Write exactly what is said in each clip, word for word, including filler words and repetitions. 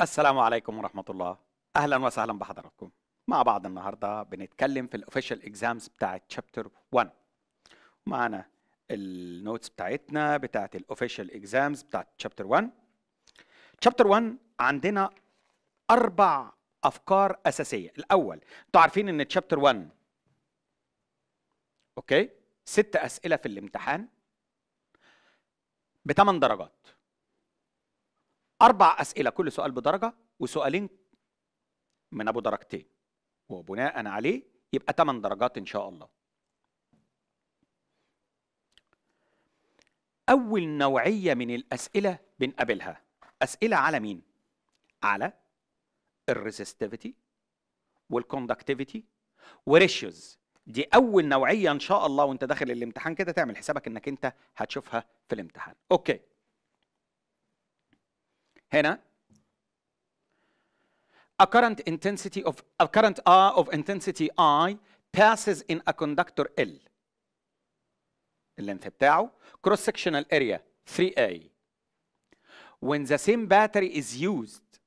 السلام عليكم ورحمة الله، أهلا وسهلا بحضراتكم. مع بعض النهاردة بنتكلم في الاوفيشال اكزامز بتاعة شابتر واحد. معنا النوتس بتاعتنا بتاعة الاوفيشال اكزامز بتاعة شابتر واحد. شابتر واحد عندنا أربع أفكار أساسية. الأول، أنتوا عارفين إن شابتر واحد أوكي ست أسئلة في الامتحان بثمان درجات. أربع أسئلة كل سؤال بدرجة وسؤالين من أبو درجتين، وبناء عليه يبقى ثمان درجات إن شاء الله. أول نوعية من الأسئلة بنقابلها أسئلة على مين؟ على الريزستيفيتي والكوندكتيفيتي وريشيوز. دي أول نوعية إن شاء الله، وأنت داخل الامتحان كده تعمل حسابك إنك أنت هتشوفها في الامتحان. أوكي، هنا a current intensity of a current R of intensity I passes in a conductor L. اللينث بتاعه cross sectional area three A. When the same battery is used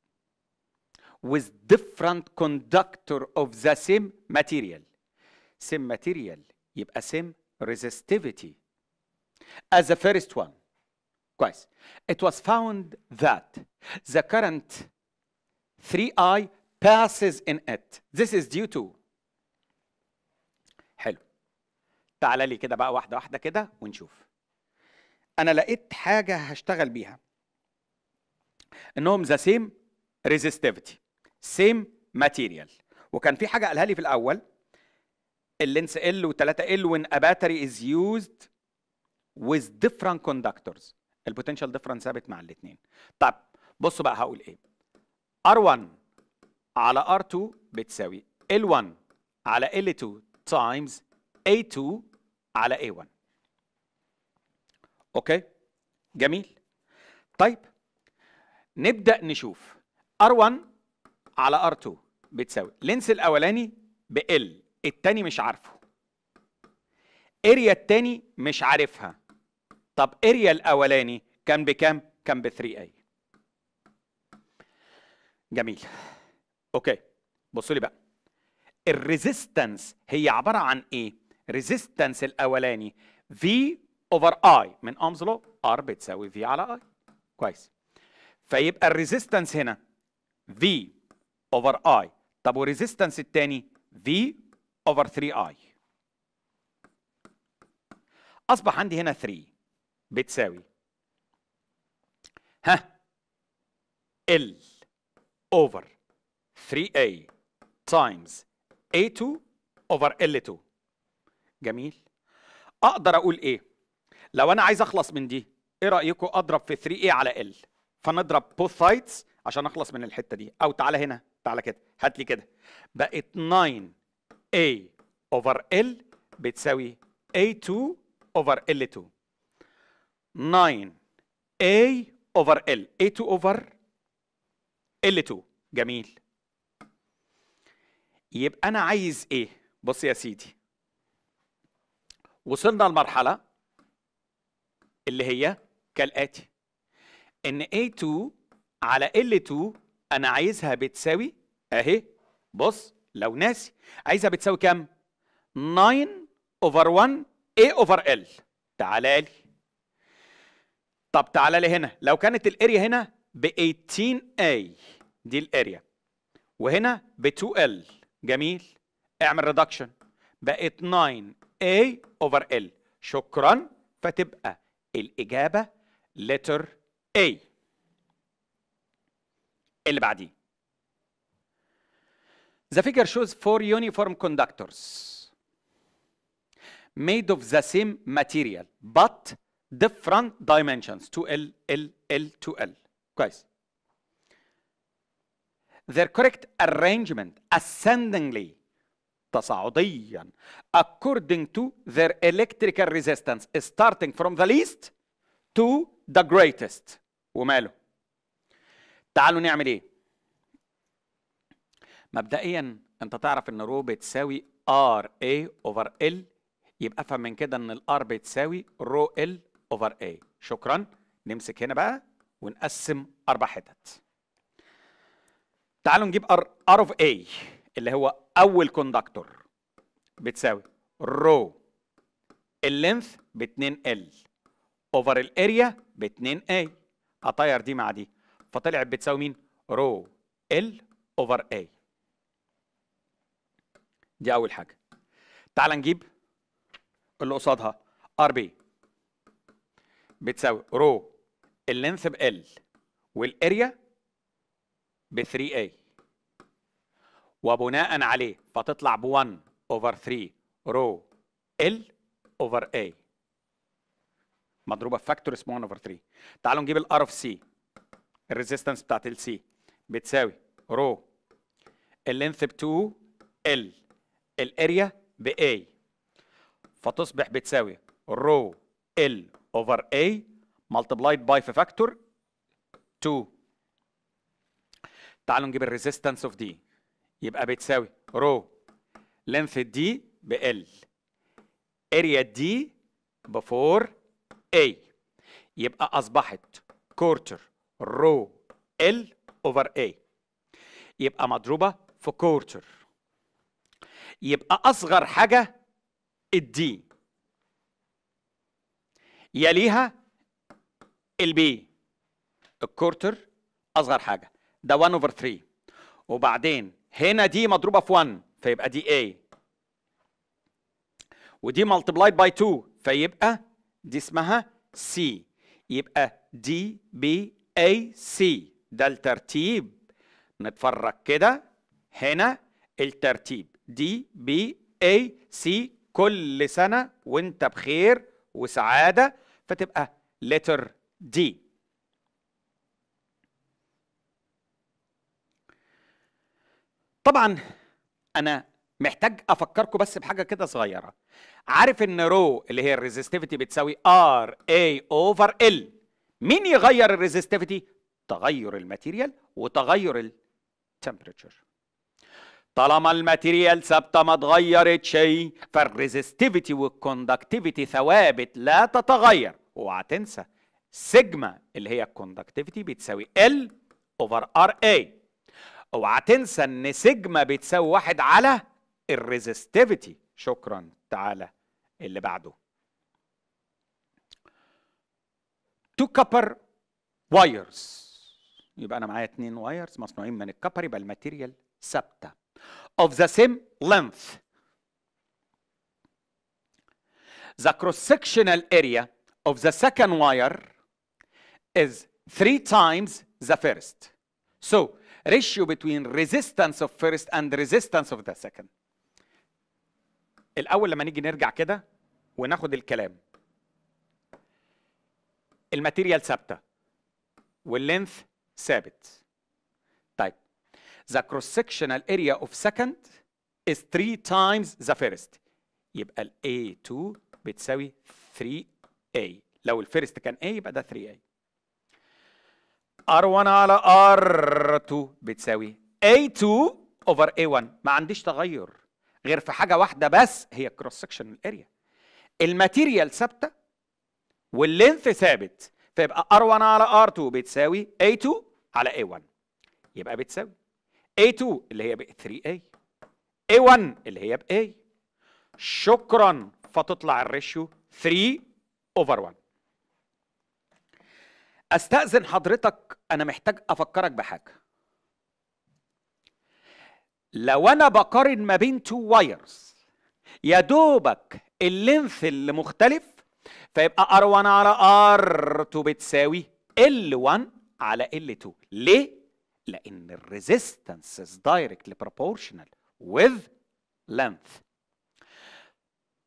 with different conductor of the same material. same material يبقى same resistivity as the first one. كويس. It was found that the current three I passes in it. This is due to. حلو. تعال لي كده بقى واحدة واحدة كده ونشوف. أنا لقيت حاجة هشتغل بيها. إنهم the same resistivity. same material. وكان في حاجة قالها لي في الأول. اللينس L و three L when a battery is used with different conductors. البوتنشال ديفرنس ثابت مع الاثنين. طب بصوا بقى هقول ايه. آر واحد على آر اتنين بتساوي إل واحد على إل اتنين تايمز إيه اتنين على إيه واحد. اوكي جميل. طيب نبدا نشوف. آر واحد على آر اتنين بتساوي لينس الاولاني بال، الثاني مش عارفه، اريا الثاني مش عارفها. طب اريا الاولاني كان بكام؟ كان ب three A. جميل. اوكي بصوا لي بقى الريزيستنس هي عباره عن ايه؟ ريزيستنس الاولاني V over I من امزلو، R بتساوي V على I. كويس. فيبقى الريزيستنس هنا V over I. طب والريزيستنس الثاني V over three I. اصبح عندي هنا three بتساوي ها L over three A times إيه اتنين over إل اتنين. جميل. اقدر اقول ايه لو انا عايز اخلص من دي؟ ايه رايكم اضرب في three A على L، فنضرب both sides عشان اخلص من الحته دي. او تعالى هنا، تعالى كده هات لي كده، بقت nine A over L بتساوي إيه اتنين over إل اتنين. nine A over L، إيه اتنين over إل اتنين. جميل. يبقى أنا عايز إيه؟ بص يا سيدي، وصلنا لمرحلة اللي هي كالآتي، إن إيه اتنين على إل اتنين أنا عايزها بتساوي أهي. بص لو ناسي، عايزها بتساوي كام؟ nine over one A over L. تعالى لي. طب تعالى لي هنا، لو كانت الاريا هنا ب eighteen A، دي الاريا، وهنا ب two L. جميل. اعمل ريدكشن، بقت nine A over L. شكرا، فتبقى الاجابه letter A. اللي بعديه the figure shows four uniform conductors made of the same material but different dimensions two L, L, L, two L. كويس. Their correct arrangement ascendingly تصاعديا according to their electrical resistance starting from the least to the greatest. وماله؟ تعالوا نعمل ايه؟ مبدئيا انت تعرف ان رو بتساوي آر A over L، يبقى افهم من كده ان الار بتساوي رو L over A. شكرا. نمسك هنا بقى ونقسم اربع حتت. تعالوا نجيب ار ار اوف اي اللي هو اول كوندكتور بتساوي رو اللينث ب اتنين ال اوفر الاريا ب اتنين اي. اطير دي مع دي فطلعت بتساوي مين؟ رو ال اوفر اي. دي اول حاجه. تعال نجيب اللي قصادها ار بي بتساوي رو اللينث ب ال والاريا ب تلاتة اي وبناء عليه فتطلع ب واحد اوفر تلاتة رو ال اوفر اي مضروبه في فاكتور اسمه واحد اوفر تلاتة. تعالوا نجيب الار اوف سي الريزيستنس بتاعت السي بتساوي رو اللينث ب اتنين ال الاريا ب اي فتصبح بتساوي رو ال اوفر اي ملتبلايد باي في فاكتور اتنين. تعالوا نجيب الريزيستنس اوف دي يبقى بتساوي رو لينث دي ب ال اريا دي ب اربعة اي يبقى اصبحت كورتر رو ال اوفر اي يبقى مضروبه في كورتر يبقى اصغر حاجه الدي يليها البي. الكورتر اصغر حاجه ده واحد اوفر تلاتة وبعدين هنا دي مضروبه في واحد فيبقى دي اي ودي ملتبلايد باي اتنين فيبقى دي اسمها سي يبقى دي بي اي سي. ده الترتيب نتفرج كده هنا الترتيب دي بي اي سي. كل سنه وانت بخير وسعاده فتبقى letter دي. طبعا انا محتاج افكركم بس بحاجه كده صغيره. عارف ان رو اللي هي الريزستيفيتي بتساوي ار اي اوفر ال. مين يغير الريزستيفيتي؟ تغير الماتيريال وتغير التمبريتشر. طالما الماتيريال ثابته ما اتغيرتش شيء فالريزستيفيتي والكوندكتيفيتي ثوابت لا تتغير. اوعى تنسى سيجما اللي هي الكوندكتيفيتي بتساوي ال اوفر ار اي. اوعى تنسى ان سيجما بتساوي واحد على الريزستيفيتي. شكرا. تعالى اللي بعده. تو كابر وايرز يبقى انا معايا اتنين وايرز مصنوعين من الكابر يبقى الماتيريال ثابته of the same length. The cross sectional area of the second wire is three times the first. So ratio between resistance of first and resistance of the second. الأول لما نيجي نرجع كده وناخد الكلام. الماتيريال ثابتة واللينث ثابت. طيب the cross sectional area of second is three times the first. يبقى ال A two بتساوي تلاتة اي. لو الفيرست كان A يبقى ده تلاتة اي. ار واحد على ار اتنين بتساوي اي اتنين over اي واحد. ما عنديش تغير غير في حاجه واحده بس هي الكروس سكشن اريا. الماتيريال ثابته واللينث ثابت فيبقى ار واحد على ار اتنين بتساوي اي اتنين على اي واحد. يبقى بتساوي اي اتنين اللي هي ب تلاتة اي اي واحد اللي هي ب A. شكرا. فتطلع الريشيو تلاتة over واحد. استأذن حضرتك انا محتاج افكرك بحاجه. لو انا بقارن ما بين تو وايرز يا دوبك اللينث اللي مختلف فيبقى ار واحد على ار اتنين بتساوي ال واحد على ال اتنين. ليه؟ لان الريزيستنس از دايركتلي بروبورشنال وذ لينث.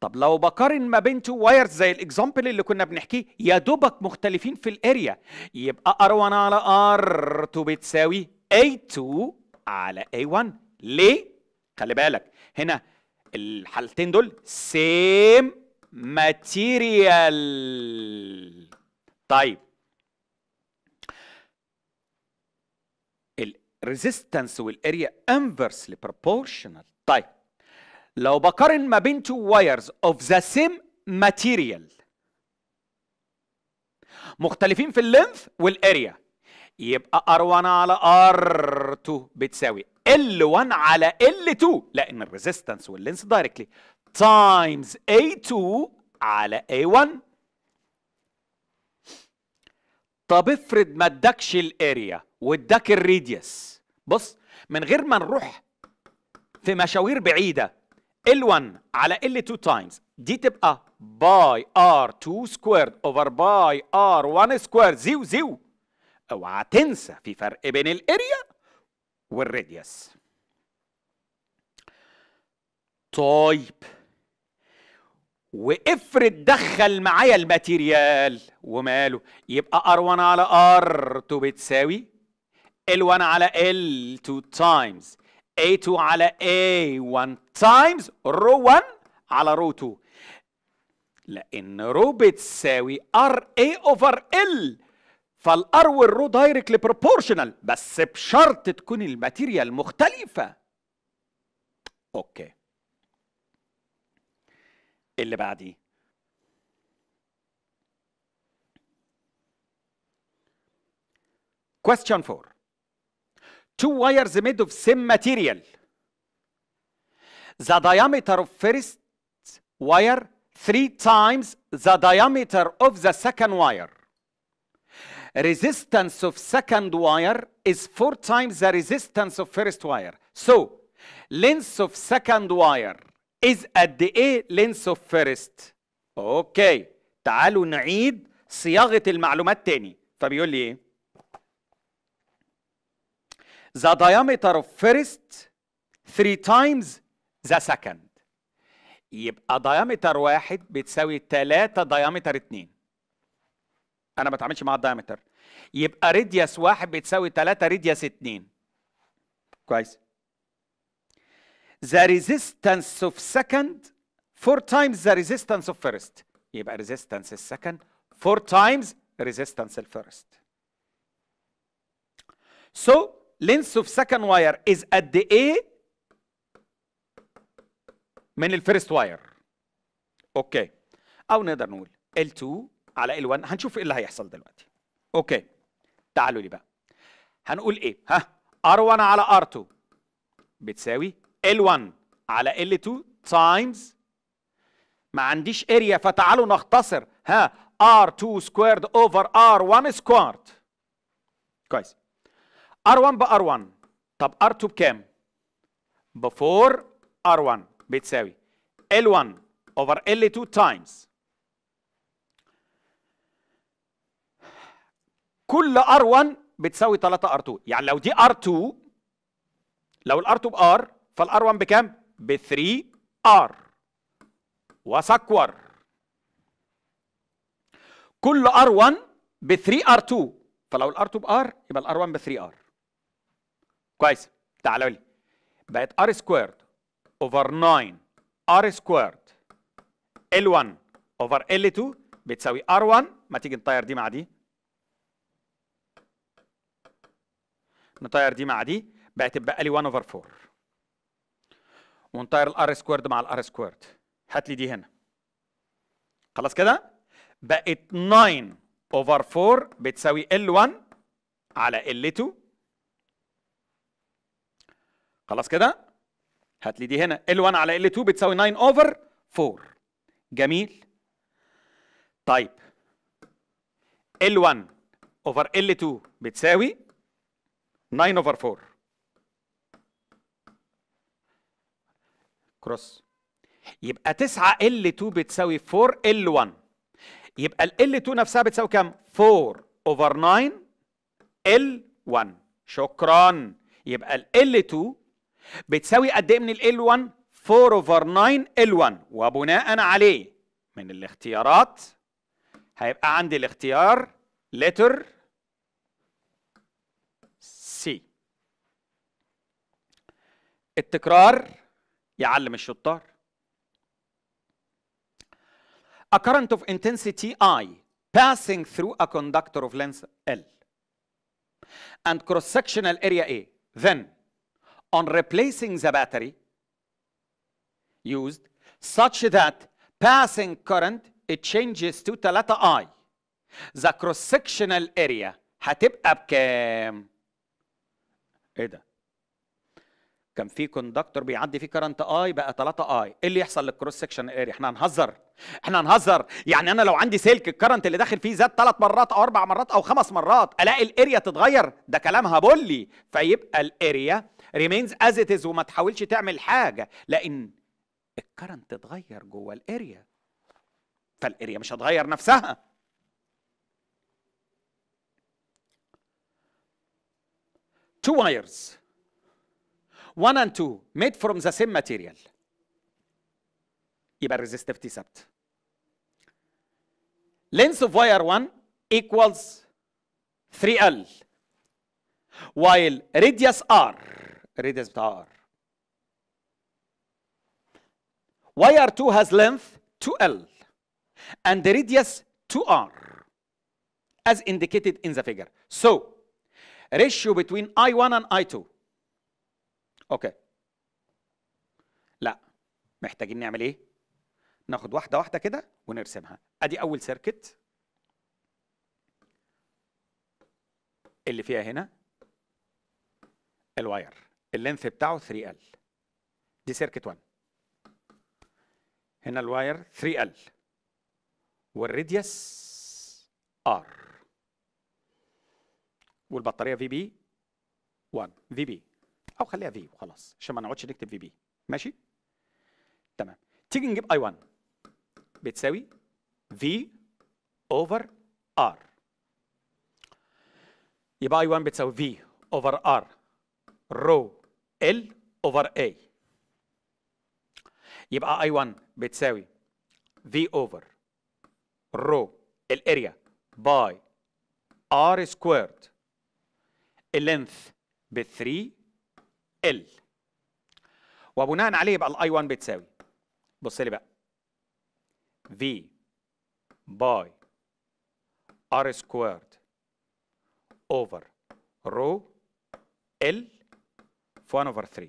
طب لو بقارن ما بين تو وايرز زي الاكزامبل اللي كنا بنحكيه يا دوبك مختلفين في الاريا يبقى ار واحد على ار اتنين بتساوي اي اتنين على اي واحد. ليه؟ خلي بالك هنا الحالتين دول سيم ماتيريال. طيب الريزيستنس والاريا انفرسلي بروبورشنال. طيب لو بقارن ما بين تو وايرز اوف ذا سيم ماتيريال مختلفين في اللينث والاريا يبقى ار واحد على ار اتنين بتساوي ال واحد على ال اتنين لان الريزستنس واللينس دايركتلي تايمز ايه اتنين على ايه واحد. طب افرض ما ادكش الاريا واداك الريديوس، بص من غير ما نروح في مشاوير بعيده ال واحد على ال اتنين تايمز دي تبقى باي ار اتنين سكويرد اوفر باي ار واحد سكويرد زيو زيو. اوعى تنسى في فرق بين الاريا والراديوس. طيب وافرض دخل معايا الماتيريال وماله، يبقى ار واحد على ار اتنين بتساوي ال واحد على ال اتنين تايمز ايه اتنين على ايه واحد تايمز رو واحد على رو اتنين لان رو بتساوي ار اي اوفر ال، فالار والرو دايركتلي بروبورشنال بس بشرط تكون الماتيريال مختلفه. اوكي اللي بعديه question four two wires made of same material the diameter of first wire three times the diameter of the second wire. Resistance of second wire is four times the resistance of first wire. So, length of second wire is قد إيه length of first. أوكي، تعالوا نعيد صياغة المعلومات تاني، فبيقول لي إيه؟ The diameter of first three times the second. يبقى diameter واحد بتساوي تلاتة diameter اتنين. أنا ما بتعاملش مع الدايمتر. يبقى راديوس واحد بتساوي تلاتة راديوس اتنين. كويس. The resistance of second four times the resistance of first. يبقى resistance السكند four times resistance الفيرست. So length of second wire is قد إيه من الفيرست واير. أوكي. أو نقدر نقول ال اتنين على ال واحد. هنشوف ايه اللي هيحصل دلوقتي. اوكي تعالوا لي بقى هنقول ايه. ها ار واحد على ار اتنين بتساوي ال واحد على ال اتنين تايمز، ما عنديش اريا فتعالوا نختصر، ها ار اتنين سكويرد اوفر ار واحد سكويرد. كويس ار واحد ب ار واحد، طب ار اتنين بكام؟ ب اربعة ار واحد بتساوي ال واحد اوفر ال اتنين تايمز. كل ار واحد بتساوي تلاتة ار اتنين، يعني لو دي ار اتنين لو ال ار اتنين بار فالار واحد بكام؟ ب تلاتة ار وسكور. كل ار واحد ب تلاتة ار اتنين، فلو ال ار اتنين بار يبقى ال ار واحد ب تلاتة ار. كويس تعالوا لي بقت ار سكويرد اوفر تسعة ار سكويرد ال واحد اوفر ال اتنين بتساوي ار واحد، ما تيجي نطير دي مع دي نطير دي مع دي بقى تبقى لي واحد اوفر اربعة، ونطير الار سكويرد مع الار سكويرد هات لي دي هنا. خلاص كده بقت تسعة اوفر اربعة بتساوي ال واحد على ال اتنين. خلاص كده هات لي دي هنا ال واحد على ال اتنين بتساوي تسعة اوفر اربعة. جميل. طيب ال واحد اوفر ال اتنين بتساوي تسعة over اربعة كروس، يبقى تسعة ال اتنين بتساوي اربعة ال واحد، يبقى ال ال اتنين نفسها بتساوي كام؟ اربعة over تسعة ال واحد. شكرا. يبقى ال ال اتنين بتساوي قد ايه من ال ال واحد؟ اربعة over تسعة ال واحد. وبناء عليه من الاختيارات هيبقى عندي الاختيار letter التكرار يعلم الشطار. A current of intensity I passing through a conductor of length L and cross-sectional area A. Then, on replacing the battery used such that passing current it changes to تلاتة I, the cross-sectional area هتبقى بكام؟ ايه ده؟ كان في كوندكتور بيعدي فيه كارنت اي بقى ثلاثة اي، ايه اللي يحصل للكروس سكشن اريا؟ احنا هنهزر، احنا هنهزر، يعني انا لو عندي سلك الكارنت اللي داخل فيه زاد ثلاث مرات او اربع مرات او خمس مرات، الاقي الاريا تتغير؟ ده كلام هبولي، فيبقى الاريا ريمينز از ات از وما تحاولش تعمل حاجه، لان الكارنت اتغير جوه الاريا. فالاريا مش هتغير نفسها. two wires one and two made from the same material يبقى الريزستيفيتي ثابت. length of wire one equals three L while radius R radius بتاع R wire two has length two L and the radius two R as indicated in the figure. So ratio between I one and I two. اوكي. لا محتاجين نعمل ايه؟ ناخد واحده واحده كده ونرسمها. ادي اول سيركت اللي فيها هنا الواير اللينث بتاعه three L، دي سيركت واحد. هنا الواير three L والراديوس R والبطاريه في بي واحد، في بي او خليها في وخلاص عشان ما نقعدش نكتب في بي. ماشي تمام. تيجي نجيب اي واحد بتساوي في اوفر ار، يبقى اي واحد بتساوي في اوفر ار رو ال اوفر اي، يبقى اي واحد بتساوي في اوفر رو الاريا باي ار سكويرد اللينث ب three ال، وبناء عليه يبقى الاي واحد بتساوي بص لي بقى v باي r سكويرد اوفر رو ال في واحد اوفر three.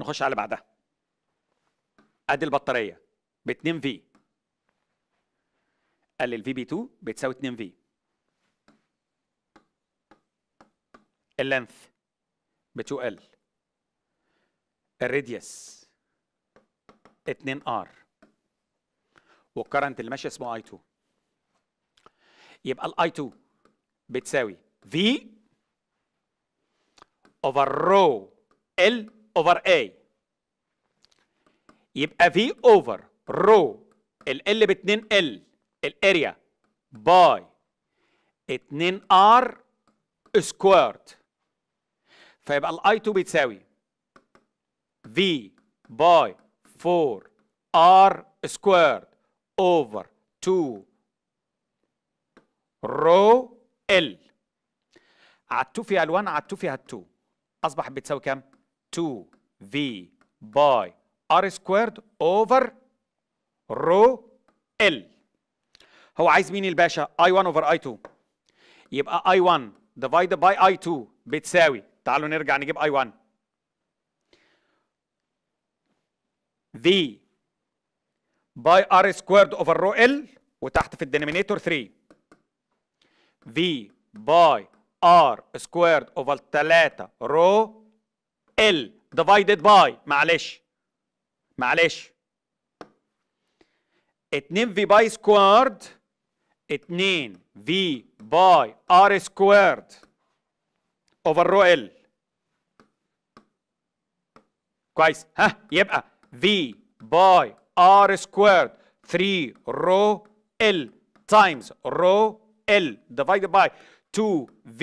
نخش على بعدها. ادي البطاريه ب اتنين في، قال لي الفي بي اتنين بتساوي اتنين في، اللينث ب two L، الراديوس two R، والكرنت اللي ماشي اسمه I two. يبقى ال I two بتساوي V over rho L over A، يبقى V over rho ال L ب two L الاريا باي two R سكويرد، فيبقى ال I two بتساوي V by four R squared over two rho L. عدتو فيها الوان عدتو فيها التو، أصبحت بتساوي كام؟ two V by R squared over rho L. هو عايز مين الباشا؟ I one over I two، يبقى I one divided by I two بتساوي، تعالوا نرجع نجيب I one V by R squared over rho L، وتحت في الدينومينيتور three V by R squared over three rho L divided by معلش معلش اتنين V by squared اتنين V by R squared over rho L. كويس. ها يبقى V by R squared three rho L times rho L divided by two V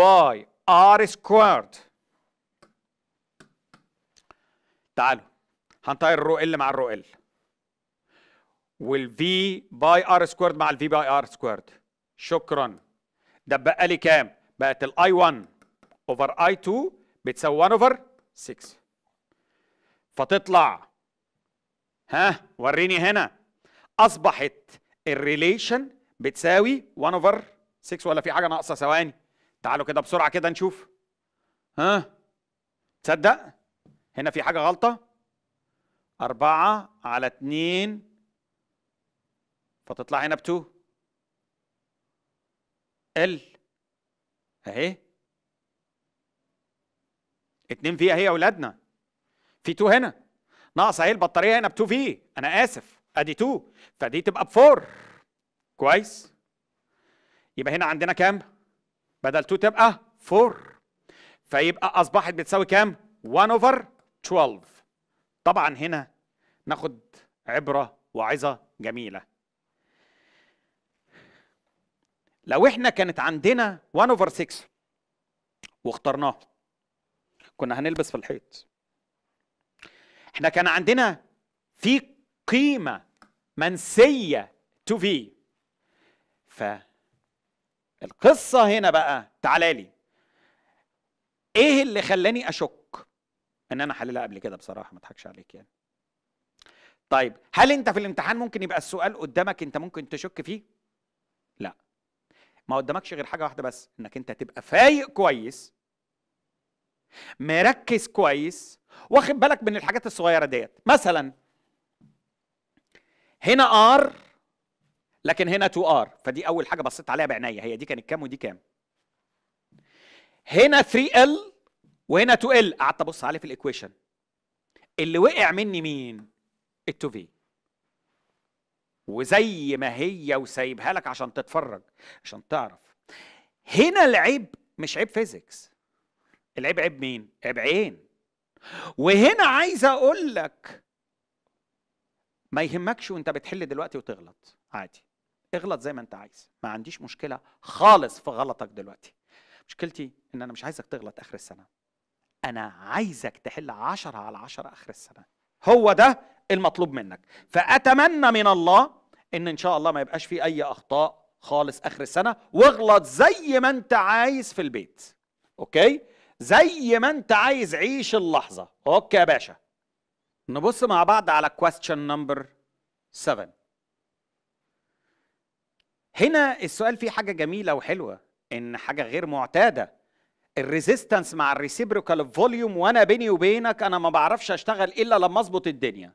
by R squared. تعالوا هنطير الرو L مع الرو L وال V by R squared مع ال V by R squared. شكرا. ده بقى لي كام؟ بقت ال I one over I two بتساوي واحد over ستة، فتطلع ها وريني هنا اصبحت الريليشن بتساوي واحد over ستة ولا في حاجه ناقصه؟ ثواني تعالوا كده بسرعه كده نشوف. ها تصدق هنا في حاجه غلطه، أربعة على اتنين فتطلع هنا ب اتنين ال اهي اتنين في اهي يا اولادنا، في اتنين هنا ناقص اهي البطاريه هنا ب اتنين في، انا اسف ادي اتنين، فدي تبقى ب اربعة. كويس، يبقى هنا عندنا كام؟ بدل اتنين تبقى اربعة، فيبقى اصبحت بتساوي كام؟ واحد اوفر اتناشر. طبعا هنا ناخد عبره وعظه جميله. لو احنا كانت عندنا واحد اوفر ستة واخترناه كنا هنلبس في الحيط. احنا كان عندنا في قيمه منسيه اتنين في، فالقصه هنا بقى تعالى لي ايه اللي خلاني اشك ان انا حللها قبل كده بصراحه، ما اضحكش عليك يعني. طيب هل انت في الامتحان ممكن يبقى السؤال قدامك انت ممكن تشك فيه؟ لا، ما قدامكش غير حاجه واحده بس، انك انت تبقى فايق كويس، مركز كويس، واخد بالك من الحاجات الصغيره ديت. مثلا هنا ار لكن هنا اتنين ار، فدي اول حاجه بصيت عليها بعناية، هي دي كانت كام ودي كام. هنا ثلاثة ال وهنا اتنين ال، قعدت ابص عليه في الايكويشن، اللي وقع مني مين؟ اتنين في. وزي ما هي وسايبها لك عشان تتفرج عشان تعرف. هنا العيب مش عيب فيزيكس، العيب عيب مين؟ عيب عين. وهنا عايز اقول لك ما يهمكش وانت بتحل دلوقتي وتغلط، عادي اغلط زي ما انت عايز، ما عنديش مشكله خالص في غلطك دلوقتي. مشكلتي ان انا مش عايزك تغلط اخر السنه، انا عايزك تحل عشرة على عشرة اخر السنه، هو ده المطلوب منك. فاتمنى من الله ان ان شاء الله ما يبقاش في اي اخطاء خالص اخر السنه، واغلط زي ما انت عايز في البيت، اوكي، زي ما انت عايز، عيش اللحظه. اوكي يا باشا، نبص مع بعض على question number سبعة. هنا السؤال فيه حاجه جميله وحلوه، ان حاجه غير معتاده، الريزيستنس مع الريسيبروكال فوليوم، وانا بيني وبينك انا ما بعرفش اشتغل الا لما اظبط الدنيا.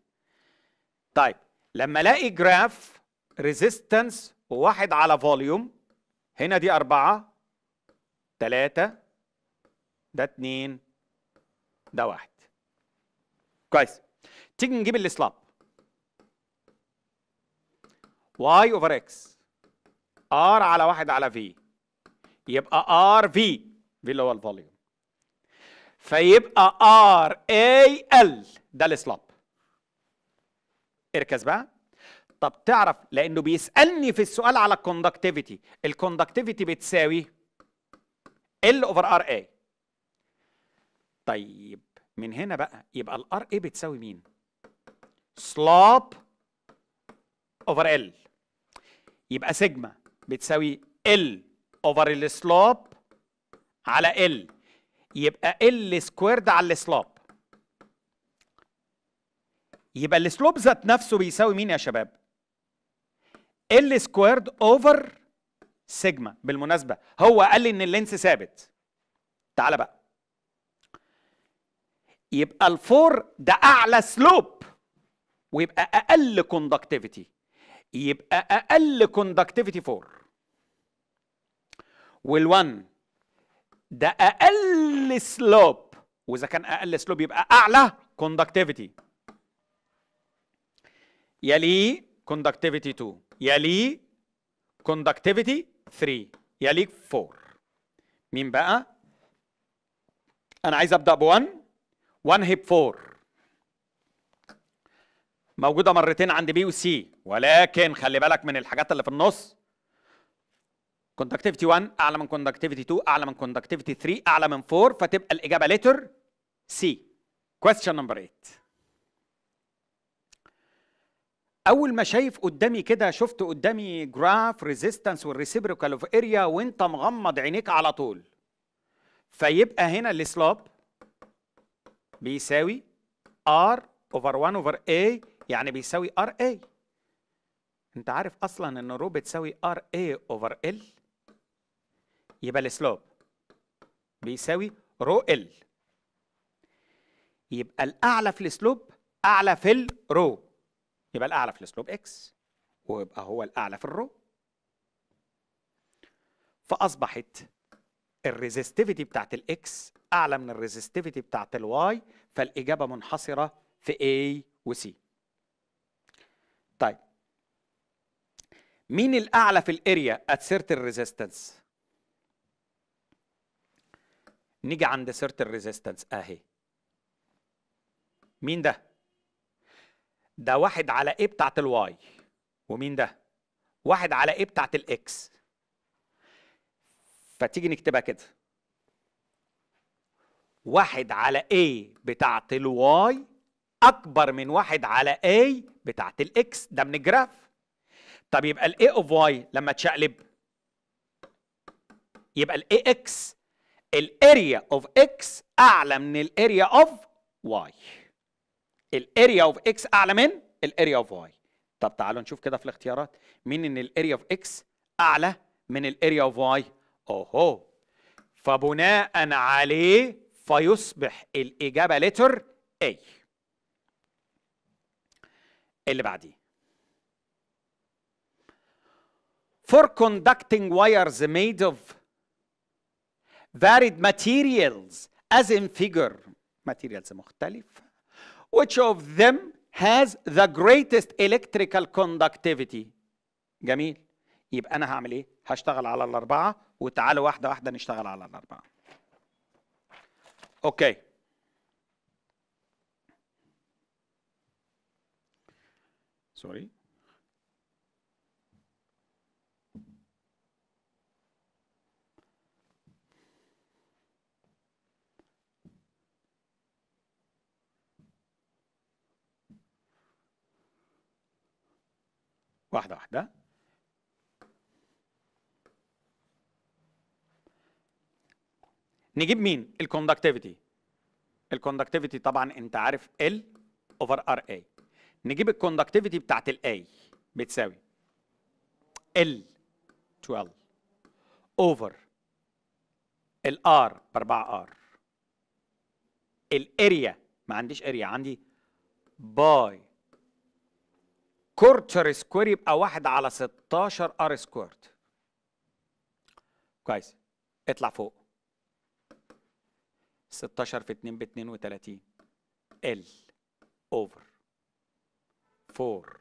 طيب لما الاقي جراف ريزيستنس واحد على فوليوم، هنا دي اربعة، تلاتة، ده اتنين، ده واحد. كويس، تيجي نجيب السلاب واي اوفر اكس ار على واحد على في، يبقى ار في في اللي هو الفوليوم، فيبقى ار اي ال ده السلاب. اركز بقى. طب تعرف لانه بيسالني في السؤال على الكوندكتيفيتي، الكوندكتيفيتي بتساوي ال اوفر ار اي. طيب من هنا بقى يبقى الار اي بتساوي مين؟ سلاب اوفر ال، يبقى سيجما بتساوي ال اوفر السلاب على ال، يبقى ال سكويرد على السلاب. يبقى السلوب ذات نفسه بيساوي مين يا شباب؟ ال سكويرد اوفر سيجما. بالمناسبه هو قال لي ان اللينس ثابت، تعال بقى، يبقى الفور ده اعلى سلوب ويبقى اقل كوندكتيفيتي، يبقى اقل كوندكتيفيتي فور، والوان ده اقل سلوب، واذا كان اقل سلوب يبقى اعلى كوندكتيفيتي، يلي كوندكتيفيتي اتنين، يلي كوندكتيفيتي تلاتة، يلي اربعة. مين بقى؟ انا عايز ابدا ب واحد، واحد هي ب اربعة، موجوده مرتين عند بي وسي، ولكن خلي بالك من الحاجات اللي في النص. كوندكتيفيتي واحد اعلى من كوندكتيفيتي اتنين اعلى من كوندكتيفيتي تلاتة اعلى من اربعة، فتبقى الاجابه لتر سي. question number تمانية. اول ما شايف قدامي كده، شفت قدامي جراف ريزيستنس والريسيبروكال اوف اريا وانت مغمض عينيك على طول، فيبقى هنا السلاب بيساوي ار اوفر واحد اوفر اي، يعني بيساوي ار اي. انت عارف اصلا ان رو بتساوي ار اي اوفر ال، يبقى السلوب بيساوي رو ال، يبقى الاعلى في السلوب اعلى في الرو، يبقى الاعلى في السلوب اكس، ويبقى هو الاعلى في الرو. فاصبحت الريزستيفيتي بتاعت الاكس اعلى من الريزستيفيتي بتاعت الواي، فالاجابه منحصره في A و C. طيب مين الاعلى في الاريا ات سيرتن ريزيستنس؟ نيجي عند سيرتن ريزيستنس اهي. مين ده؟ ده واحد على ايه بتاعت الواي، ومين ده؟ واحد على ايه بتاعت الاكس. فتيجي نكتبها كده، واحد على A بتاعت الواي اكبر من واحد على A بتاعت الاكس، ده من الجراف. طب يبقى ال A اوف واي لما تشقلب يبقى ال A X، الاريا اوف اكس اعلى من الاريا اوف واي. الاريا اوف اكس اعلى من الاريا اوف واي. طب تعالوا نشوف كده في الاختيارات مين ان الاريا اوف اكس اعلى من الاريا اوف واي. اوهو، فبناء عليه فيصبح الاجابه لتر A. اللي بعديه، for conducting wires made of varied materials as in figure، materials مختلف، which of them has the greatest electrical conductivity. جميل، يبقى أنا هعمل إيه؟ هشتغل على الأربعة، وتعالوا واحدة واحدة نشتغل على الأربعة. أوكي، سوري، واحدة واحدة. نجيب مين؟ الكوندكتيفيتي. الكوندكتيفيتي طبعا انت عارف L over R A. نجيب الكوندكتيفيتي بتاعت ال A بتساوي L اتناشر over ال R ب أربعة R، الاريا ما عنديش اريا، عندي باي كورتر سكوير، يبقى واحد على ستاشر ار سكويرد. كويس، اطلع فوق، ستاشر في اتنين ب اتنين وتلاتين، ال اوفر أربعة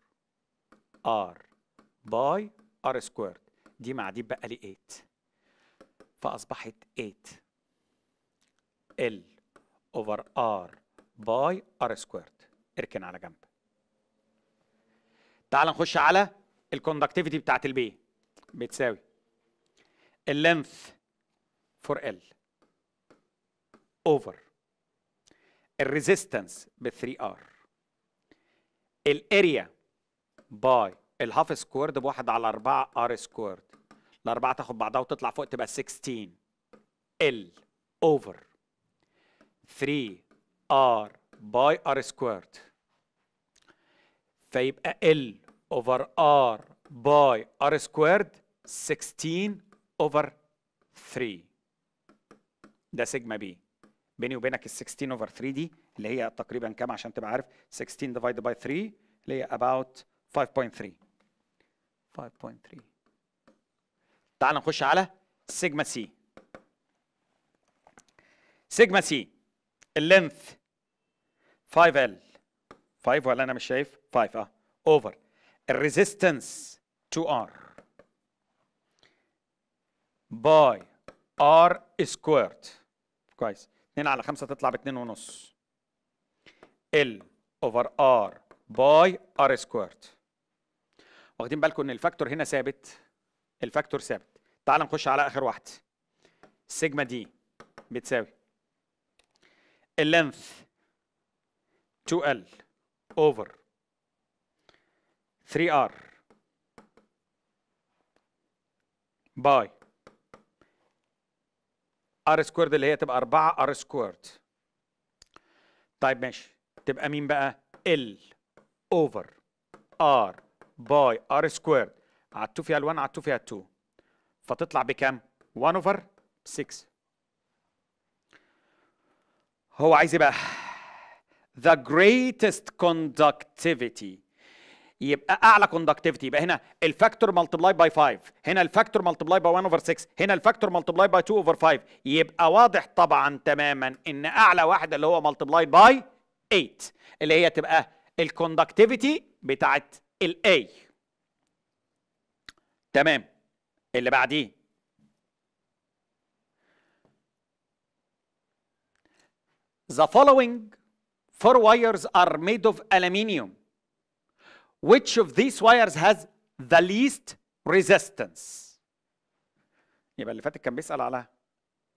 ار باي ار سكويرد، دي مع دي بقى لي تمانية، فاصبحت تمانية ال اوفر ار باي ار سكويرد. اركن على جنب. تعال نخش على الكوندكتيفيتي بتاعت البي، بتساوي اللينث فور ال اوفر الريزيستنس ب تلاتة ار، الاريا باي الهاف سكويرد بواحد على أربعة ار سكويرد، الاربعه تاخد بعضها وتطلع فوق تبقى ستاشر ال اوفر تلاتة ار باي ار سكويرد، فيبقى L over R by R squared ستاشر over تلاتة. ده سيجما B. بيني وبينك ال ستاشر over تلاتة دي اللي هي تقريبا كام عشان تبقى عارف؟ ستاشر divided by تلاتة اللي هي about خمسة فاصلة تلاتة. خمسة فاصلة تلاتة. تعال نخش على سيجما C. سيجما C اللينث خمسة ال خمسة، ولا انا مش شايف خمسة، اه اوفر الريزيستنس اتنين ار باي ار سكويرد. كويس، اتنين على خمسة تطلع ب اتنين ونص، ال اوفر ار باي ار سكويرد. واخدين بالكم ان الفاكتور هنا ثابت، الفاكتور ثابت. تعال نخش على اخر واحد، سيجما دي بتساوي اللينث اتنين ال over تلاتة ار by r squared اللي هي تبقى أربعة ار squared. طيب ماشي، تبقى مين بقى؟ L over r by r squared، عدتوا فيها ال1 عدتوا فيها ال2، فتطلع بكام؟ واحد over ستة. هو عايز ايه بقى؟ The greatest conductivity، يبقى اعلى كوندكتيفيتي. يبقى هنا الفاكتور ملتبلاي باي خمسة، هنا الفاكتور ملتبلاي باي واحد اوفر ستة، هنا الفاكتور ملتبلاي باي اتنين اوفر خمسة. يبقى واضح طبعا تماما ان اعلى واحده اللي هو ملتبلاي باي ثمانية اللي هي تبقى الكوندكتيفيتي بتاعت الاي. تمام. اللي بعديه The following four wires are made of aluminium. Which of these wires has the least resistance? يبقى اللي فاتت كان بيسأل على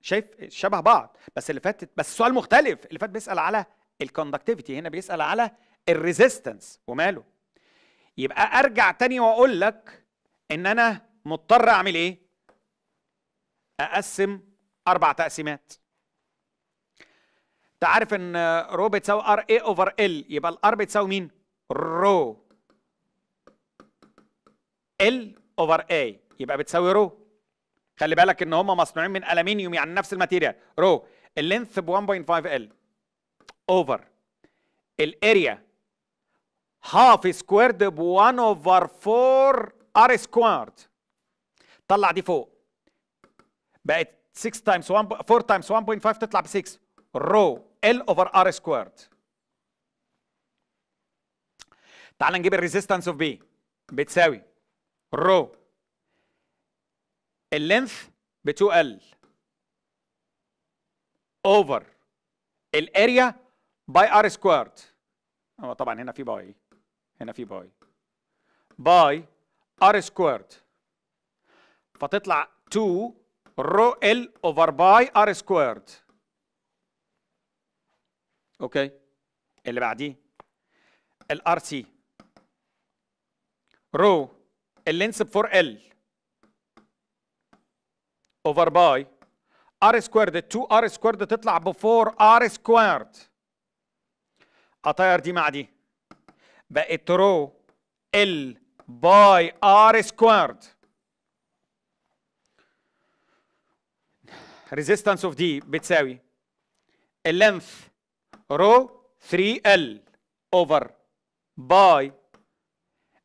شايف شبه بعض، بس اللي فاتت بس سؤال مختلف. اللي فات بيسأل على الكوندكتيفيتي، هنا بيسأل على الريزيستنس. وماله؟ يبقى ارجع تاني واقول لك ان انا مضطر اعمل ايه؟ اقسم اربع تقسيمات. انت عارف ان رو بتساوي ار اي اوفر ال، يبقى الار بتساوي مين؟ رو ال اوفر اي، يبقى بتساوي رو. خلي بالك ان هم مصنوعين من الومنيوم، يعني نفس الماتيريال. رو اللينث ب واحد فاصلة خمسة ال اوفر الاريا هاف سكويرد ب واحد اوفر أربعة ار سكويرد. طلع دي فوق بقت ستة تايمز واحد، أربعة تايمز واحد فاصلة خمسة تطلع ب ستة. رو ال اوفر ار سكويرد. تعال نجيب الريزيستنس اوف بي، بتساوي رو اللينث ب اتنين ال اوفر الاريا باي ار سكويرد. هو طبعا هنا في باي، هنا في باي باي ار سكويرد، فتطلع اتنين رو ال اوفر باي ار سكويرد. اوكي. اللي بعديه الار سي رو اللينس ب أربعة ال اوفر باي ار سكويرد، اتنين ار سكويرد تطلع ب أربعة ار سكويرد. اطير دي مع دي بقت رو ال باي ار سكويرد. ريزيستنس اوف دي بتساوي اللينث رو ثلاثة ال اوفر باي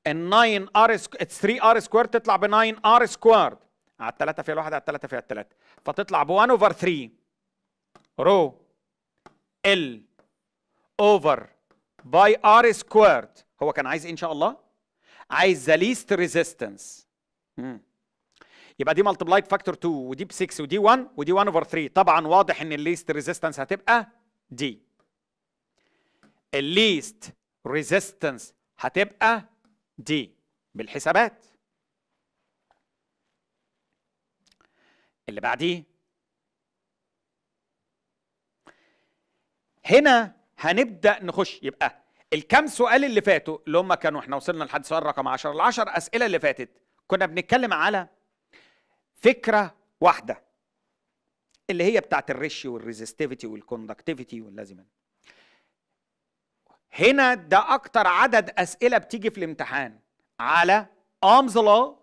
ال تسعة ار ثلاثة ار سكوير تطلع ب تسعة ار سكوير، على الثلاثه فيها الواحد، على الثلاثه فيها الثلاثه، فتطلع ب واحد اوفر ثلاثة رو ال اوفر باي ار سكوير. هو كان عايز ايه ان شاء الله؟ عايز ذا ليست ريزيستنس. يبقى دي ملتبلايد فاكتور اتنين ودي ب ستة ودي واحد ودي واحد اوفر ثلاثة. طبعا واضح ان الليست ريزيستنس هتبقى دي. الليست ريزيستنس هتبقى دي بالحسابات. اللي بعديه هنا هنبدأ نخش. يبقى الكام سؤال اللي فاتوا اللي هم كانوا احنا وصلنا لحد سؤال رقم عشرة، العشر أسئلة اللي فاتت كنا بنتكلم على فكرة واحدة اللي هي بتاعت الريشيو والريزستيفيتي والكوندكتيفيتي واللازمة. هنا ده اكتر عدد اسئله بتيجي في الامتحان على امزلو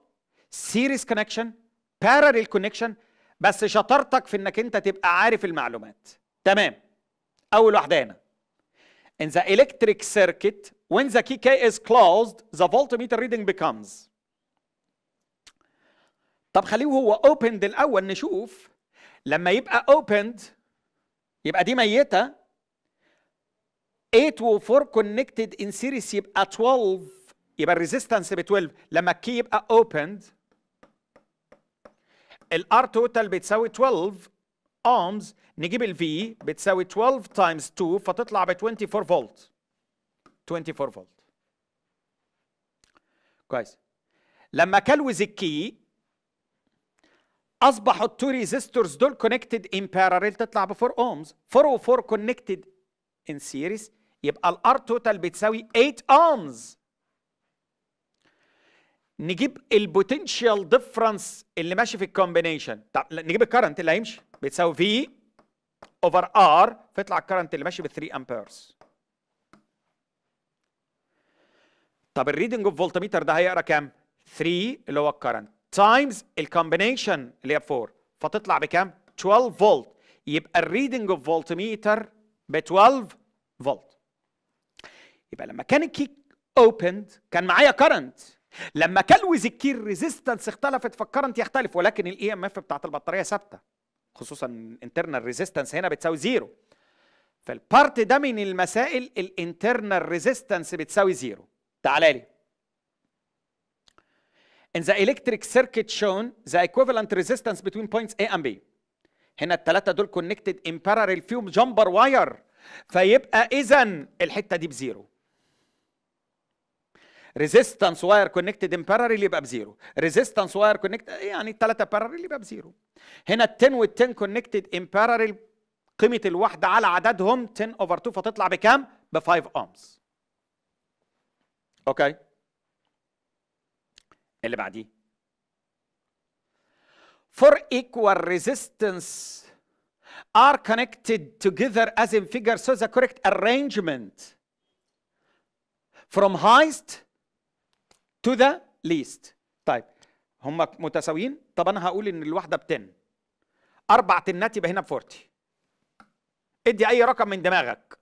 سيريز كونكشن باراليل كونكشن، بس شطارتك في انك انت تبقى عارف المعلومات. تمام. اول واحده هنا in the electric circuit when the key is closed the voltmeter reading becomes. طب خليه هو opened الاول نشوف. لما يبقى opened يبقى دي ميته، ثمانية و أربعة connected in series يبقى اتناشر، يبقى الريزيستنس ب اتناشر. لما الكي يبقى opened الار توتال بتساوي اتناشر ohms، نجيب الفي بتساوي اتناشر تايمز اتنين فتطلع ب اربعة وعشرين فولت. اربعة وعشرين فولت. كويس. لما كلوز الكي اصبحوا التو ريزيستورز دول connected in parallel تطلع ب أربعة ohms، أربعة و أربعة connected in series يبقى الار توتال بتساوي ثمانية ohms. نجيب البوتنشال ديفرنس اللي ماشي في الكومبينيشن. طب نجيب الكرنت اللي هيمشي بتساوي في اوفر ار، فيطلع الكرنت اللي ماشي ب ثلاثة امبيرز. طب الريدنج اوف فولتميتر ده هيقرا كام؟ ثلاثة اللي هو الكرنت تايمز الكومبينيشن اللي هي أربعة، فتطلع بكام؟ اتناشر فولت. يبقى الريدنج اوف فولتميتر ب اتناشر فولت. يبقى لما كان الكي opened كان معايا current. لما كلوز الكير ريزيستنس اختلفت فالكرنت يختلف، ولكن الاي ام اف بتاعت البطاريه ثابته، خصوصا internal resistance هنا بتساوي زيرو. فالبارت ده من المسائل الانترنال ريزيستنس بتساوي زيرو. تعالى لي. In the electric circuit shown the equivalent resistance between points A and B. هنا الثلاثه دول connected in parallel فيهم جامبر واير، فيبقى اذا الحته دي بزيرو. ريزيستنس واير كونكتد ان باراليل يبقى بزيرو، ريزيستنس واير كونكت يعني الثلاثه باراليل يبقى بزيرو. هنا ال10 وال10 كونكتد ان باراليل، قيمه الوحده على عددهم عشرة اوفر اتنين، فتطلع بكام؟ ب خمسة اومز. اوكي، اللي بعديه four equal resistance are connected together as in figure so the correct arrangement from highest to the least. طيب هم متساويين، طب انا هقول ان الواحده ب10، اربع تنات يبقى هنا ب40. ادي اي رقم من دماغك.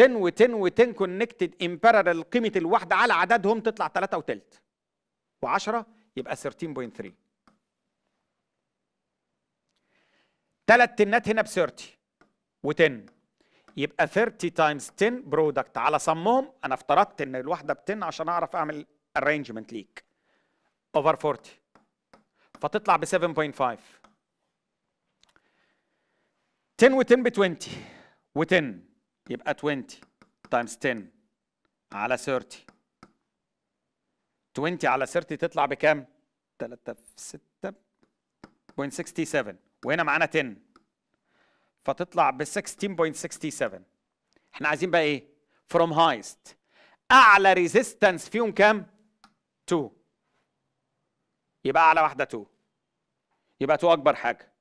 عشرة و10 و10 كونكتد ان بارالل، قيمه الوحده على عددهم تطلع تلاتة وتلت، و10 يبقى تلاتة عشر فاصلة تلاتة. تلات تنات هنا ب30 و10، يبقى تلاتين تايمز عشرة برودكت على صمهم. انا افترضت ان الواحده ب10 عشان اعرف اعمل arrangement ليك. اوفر أربعين فتطلع ب سبعة فاصلة خمسة. عشرة و10 ب عشرين و عشرة يبقى عشرين تايمز عشرة على تلاتين. عشرين على تلاتين تطلع بكام؟ تلاتة في ستة فاصلة سبعة وستين. وهنا معانا عشرة فتطلع ب ستاشر فاصلة سبعة وستين. احنا عايزين بقى ايه؟ فروم هايست، اعلى ريزيستنس فيهم كام؟ اتنين، يبقى اعلى واحده اتنين، يبقى اتنين اكبر حاجه.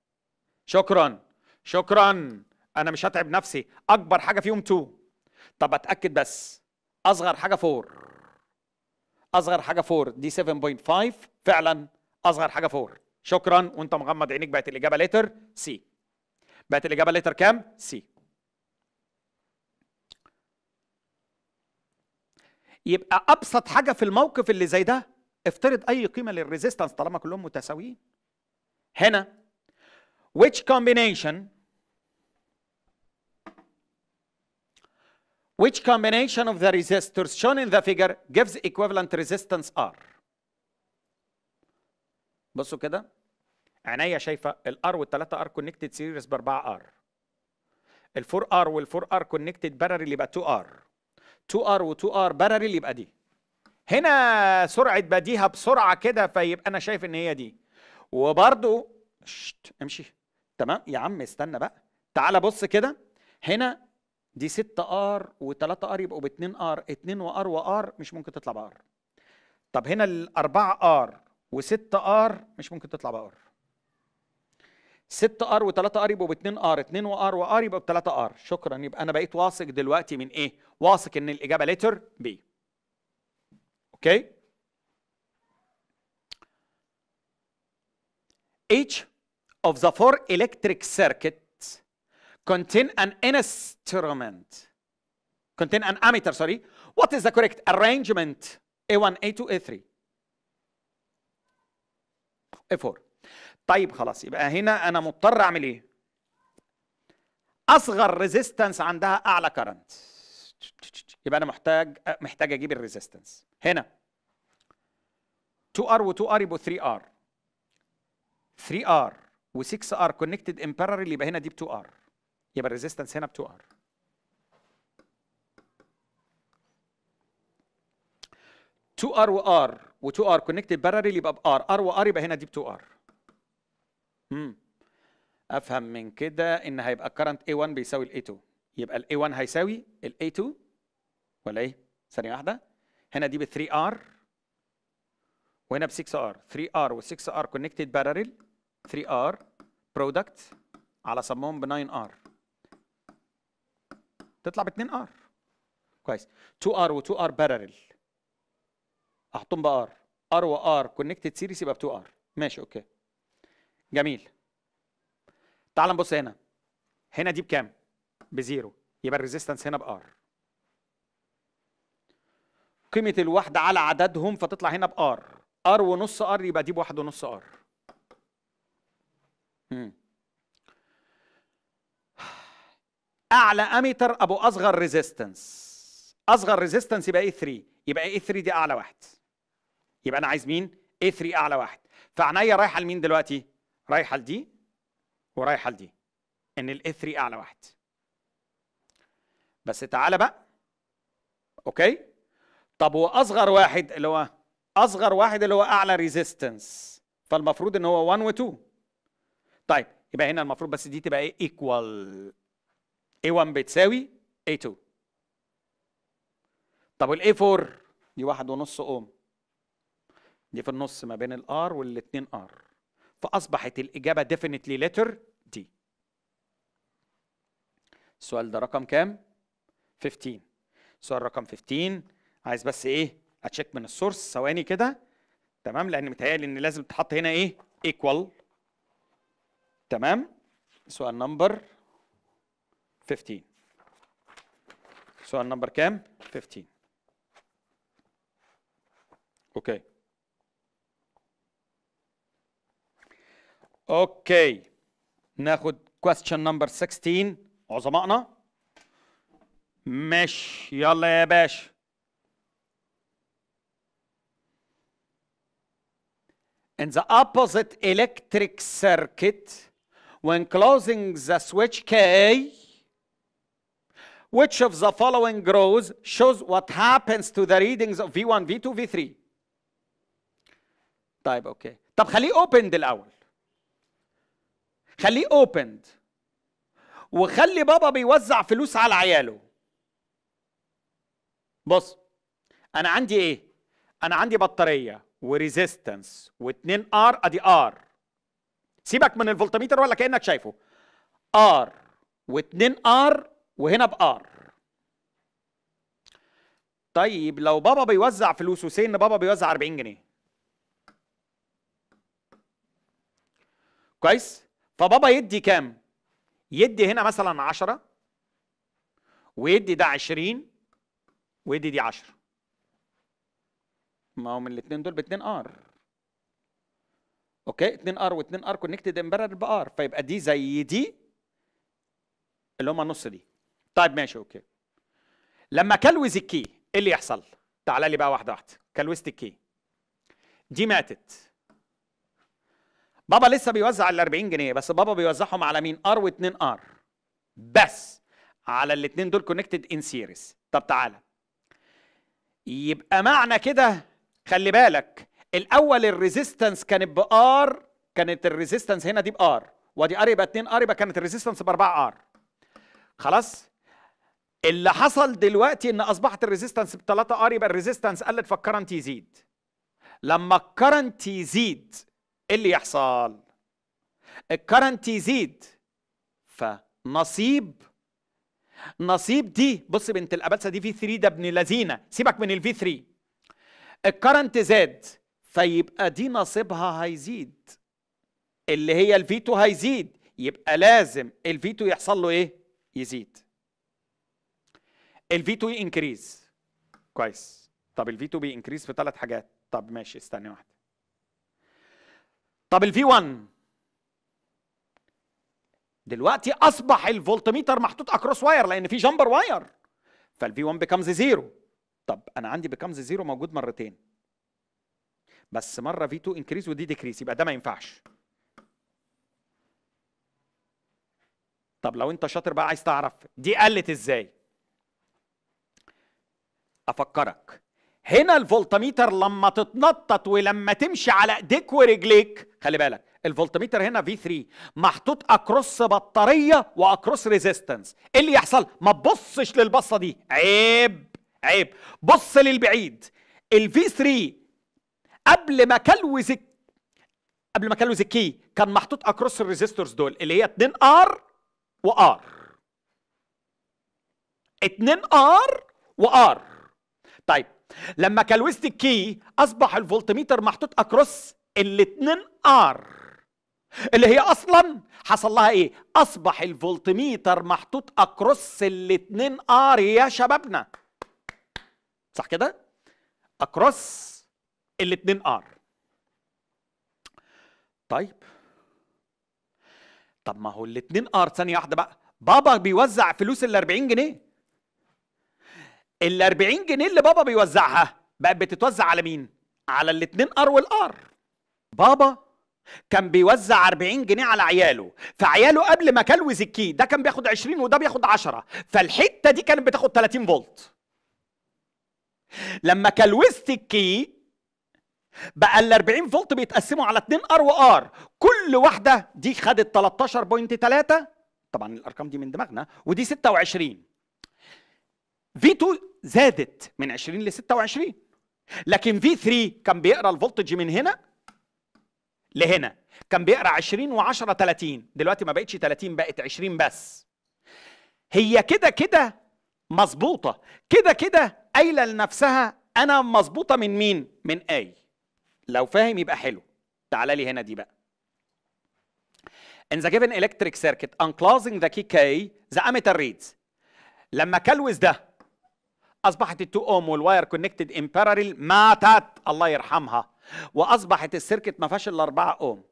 شكرا شكرا، انا مش هتعب نفسي، اكبر حاجه فيهم اتنين. طب اتاكد بس، اصغر حاجه أربعة، اصغر حاجه أربعة دي سبعة فاصلة خمسة، فعلا اصغر حاجه أربعة. شكرا، وانت مغمض عينيك بقت الاجابه لتر سي. بقت الإجابة لتر كام؟ سي. يبقى أبسط حاجة في الموقف اللي زي ده، افترض أي قيمة للريزيستنس طالما كلهم متساويين. هنا which combination which combination of the resistors shown in the figure gives equivalent resistance R. بصوا كده، عينيا شايفه الار والثلاثه ار كونكتد سيريز باربعة ار، الفور ار والفور ار كونكتد باراليل يبقى اتنين ار، اتنين ار واتنين ار باراليل يبقى دي. هنا سرعه بديهه بسرعه كده، فيبقى انا شايف ان هي دي. وبرده شت امشي. تمام يا عم استنى بقى، تعالى بص كده. هنا دي ستة ار و3 ار يبقوا ب اتنين ار، اتنين وار وار مش ممكن تطلع بار. طب هنا الاربعه ار و6 ار مش ممكن تطلع بار. ستة ار و3 ار يبقوا ب اتنين ار، اتنين وار وار يبقى ب تلاتة ار. شكرا، يبقى انا بقيت واثق دلوقتي من ايه؟ واثق ان الاجابه لتر بي. اوكي؟ Each of the four electric circuits contain an instrument. contain an ammeter, sorry. What is the correct arrangement? إيه واحد، إيه اتنين، إيه تلاتة. إيه أربعة. طيب خلاص، يبقى هنا انا مضطر اعمل ايه؟ اصغر ريزيستنس عندها اعلى كارنت، يبقى انا محتاج محتاج اجيب الريزيستنس. هنا اتنين ار و2 ار يبقوا تلاتة ار، تلاتة ار و6 ار كونكتد ان باراليل يبقى هنا دي ب2 ار، يبقى الريزيستنس هنا ب2 ار. اتنين ار وار و2 ار كونكتد باراليل يبقى بار، ار وار يبقى هنا دي ب2 ار. امم افهم من كده ان هيبقى current إيه واحد بيساوي ال إيه اتنين، يبقى ال إيه واحد هيساوي ال إيه اتنين ولا ايه؟ ثانيه واحده. هنا دي ب تلاتة ار وهنا ب ستة ار، تلاتة ار و6 ار connected parallel، تلاتة ار product على صمهم ب تسعة ار، تطلع ب اتنين ار. كويس، اتنين ار و2 ار parallel احطهم بار، ار وار connected series يبقى ب اتنين ار. ماشي اوكي جميل. تعال نبص هنا، هنا دي بكام؟ بزيرو، يبقى الريزيستنس هنا بار. قيمه الوحده على عددهم، فتطلع هنا بار، ار ونص ار، يبقى دي بواحد ونص ار. اعلى اميتر ابو اصغر ريزيستنس، اصغر ريزيستنس يبقى اي ثلاثة، يبقى اي ثلاثة دي اعلى واحد، يبقى انا عايز مين؟ اي ثلاثة اعلى واحد. فعناية رايحه لمين دلوقتي؟ رايحه لدي ورايحه لدي، ان الاي ثلاثة اعلى واحد. بس تعالى بقى، اوكي، طب واصغر واحد اللي هو اصغر واحد اللي هو اعلى ريزيستنس، فالمفروض ان هو واحد و2. طيب يبقى هنا المفروض بس دي تبقى ايه؟ ايكوال. ايه واحد بتساوي ايه اتنين. طب والايه أربعة دي واحد ونص اوم، دي في النص ما بين الار والاتنين ار، فاصبحت الاجابه definitely letter D. السؤال ده رقم كام؟ خمستاشر. السؤال رقم خمستاشر، عايز بس ايه؟ اتشيك من السورس ثواني كده، تمام؟ لان متهيألي ان لازم تحط هنا ايه؟ equal، تمام؟ سؤال نمبر خمستاشر. سؤال نمبر كام؟ خمستاشر. اوكي اوكي ناخد question number ستاشر، عظمائنا. ماشي، يلا يا باشا. In the opposite electric circuit, when closing the switch K, which of the following rows shows what happens to the readings of في واحد, في اتنين, في تلاتة؟ طيب اوكي، طب خليه opened الأول، خليه opened، وخلي بابا بيوزع فلوس على عياله. بص، أنا عندي إيه؟ أنا عندي بطارية وريزيستنس واتنين ار، أدي ار. سيبك من الفولتميتر ولا كأنك شايفه. ار واتنين ار، وهنا بار. طيب لو بابا بيوزع فلوسه، سي ان بابا بيوزع أربعين جنيه، كويس؟ فبابا يدي كام؟ يدي هنا مثلا عشرة، ويدي ده عشرين، ويدي دي عشرة. ما هو من الاثنين دول باتنين ار، اوكي؟ اتنين ار واتنين ار كونكتد امبيرر بار، فيبقى دي زي دي اللي هم نص دي. طيب ماشي اوكي. لما كلوز الكي ايه اللي يحصل؟ تعال لي بقى واحده واحده. كلوزت الكي دي ماتت، بابا لسه بيوزع ال أربعين جنيه، بس بابا بيوزعهم على مين؟ ار و2 ار بس، على الاثنين دول كونكتد ان سيريز. طب تعالى، يبقى معنى كده، خلي بالك، الاول الريزيستنس كانت بار، كانت الريزيستنس هنا دي بار، ودي ار، يبقى اتنين ار، يبقى كانت الريزيستنس ب أربعة ار. خلاص، اللي حصل دلوقتي ان اصبحت الريزيستنس ب تلاتة ار، يبقى الريزيستنس قلت فالكرنت يزيد. لما الكرنت يزيد ايه اللي يحصل؟ الكرنت يزيد، فنصيب نصيب دي، بص بنت الابلسه دي في ثلاثة، ده ابن لذينه، سيبك من الفي ثلاثة. الكرنت زاد، فيبقى دي نصيبها هيزيد، اللي هي الفي اتنين هيزيد، يبقى لازم الفي اتنين يحصل له ايه؟ يزيد. الفي اتنين انكريز، كويس. طب الفي اتنين بينكريز في ثلاث حاجات. طب ماشي، استني واحده. طب الفي واحد دلوقتي اصبح الفولتميتر محطوط اكروس واير لان في جامبر واير، فالفي واحد بيكمز زيرو. طب انا عندي بيكمز زيرو موجود مرتين، بس مره في اتنين انكريز ودي ديكريز، يبقى ده ما ينفعش. طب لو انت شاطر بقى عايز تعرف دي قلت ازاي، افكرك، هنا الفولتميتر لما تتنطط ولما تمشي على ايديك ورجليك، خلي بالك الفولتميتر هنا في ثلاثة محطوط اكروس بطاريه واكروس ريزيستنس، ايه اللي يحصل؟ ما تبصش للبصه دي، عيب عيب، بص للبعيد. الفي ثلاثة قبل ما كلوز قبل ما كلوز الكي كان محطوط اكروس الريزيستورز دول اللي هي اتنين ار وار، اتنين ار وار. طيب لما كلوزت الكي اصبح الفولتميتر محطوط اكروس الاتنين ار، اللي هي اصلا حصل لها ايه؟ اصبح الفولتميتر محطوط اكروس الاتنين ار يا شبابنا، صح كده؟ اكروس الاتنين ار. طيب طب ما هو الاتنين ار، ثانيه واحده بقى، بابا بيوزع فلوس ال أربعين جنيه، ال أربعين جنيه اللي بابا بيوزعها بقت بتتوزع على مين؟ على الاتنين ار والار. بابا كان بيوزع أربعين جنيه على عياله، فعياله قبل ما كلوز الكي ده كان بياخد عشرين وده بياخد عشرة، فالحته دي كانت بتاخد ثلاثين فولت. لما كلوزت الكي بقى ال أربعين فولت بيتقسموا على اتنين ار وار، كل واحده دي خدت تلتاشر فاصلة تلاتة، طبعا الارقام دي من دماغنا، ودي ستة وعشرين. في اتنين زادت من عشرين ل ستة وعشرين، لكن في تلاتة كان بيقرا الفولتج من هنا لهنا، كان بيقرا عشرين و10 تلاتين، دلوقتي ما بقتش تلاتين بقت عشرين بس. هي كده كده مظبوطه، كده كده قايله لنفسها انا مظبوطه من مين؟ من اي. لو فاهم يبقى حلو. تعال لي هنا دي بقى. In the given electric circuit unclosing the key K the ammeter reads. لما كلوز ده اصبحت ال اتنين اوم والواير كونكتد ان باراليل ماتت الله يرحمها، واصبحت السيركت ما فيهاش الا أربعة اوم.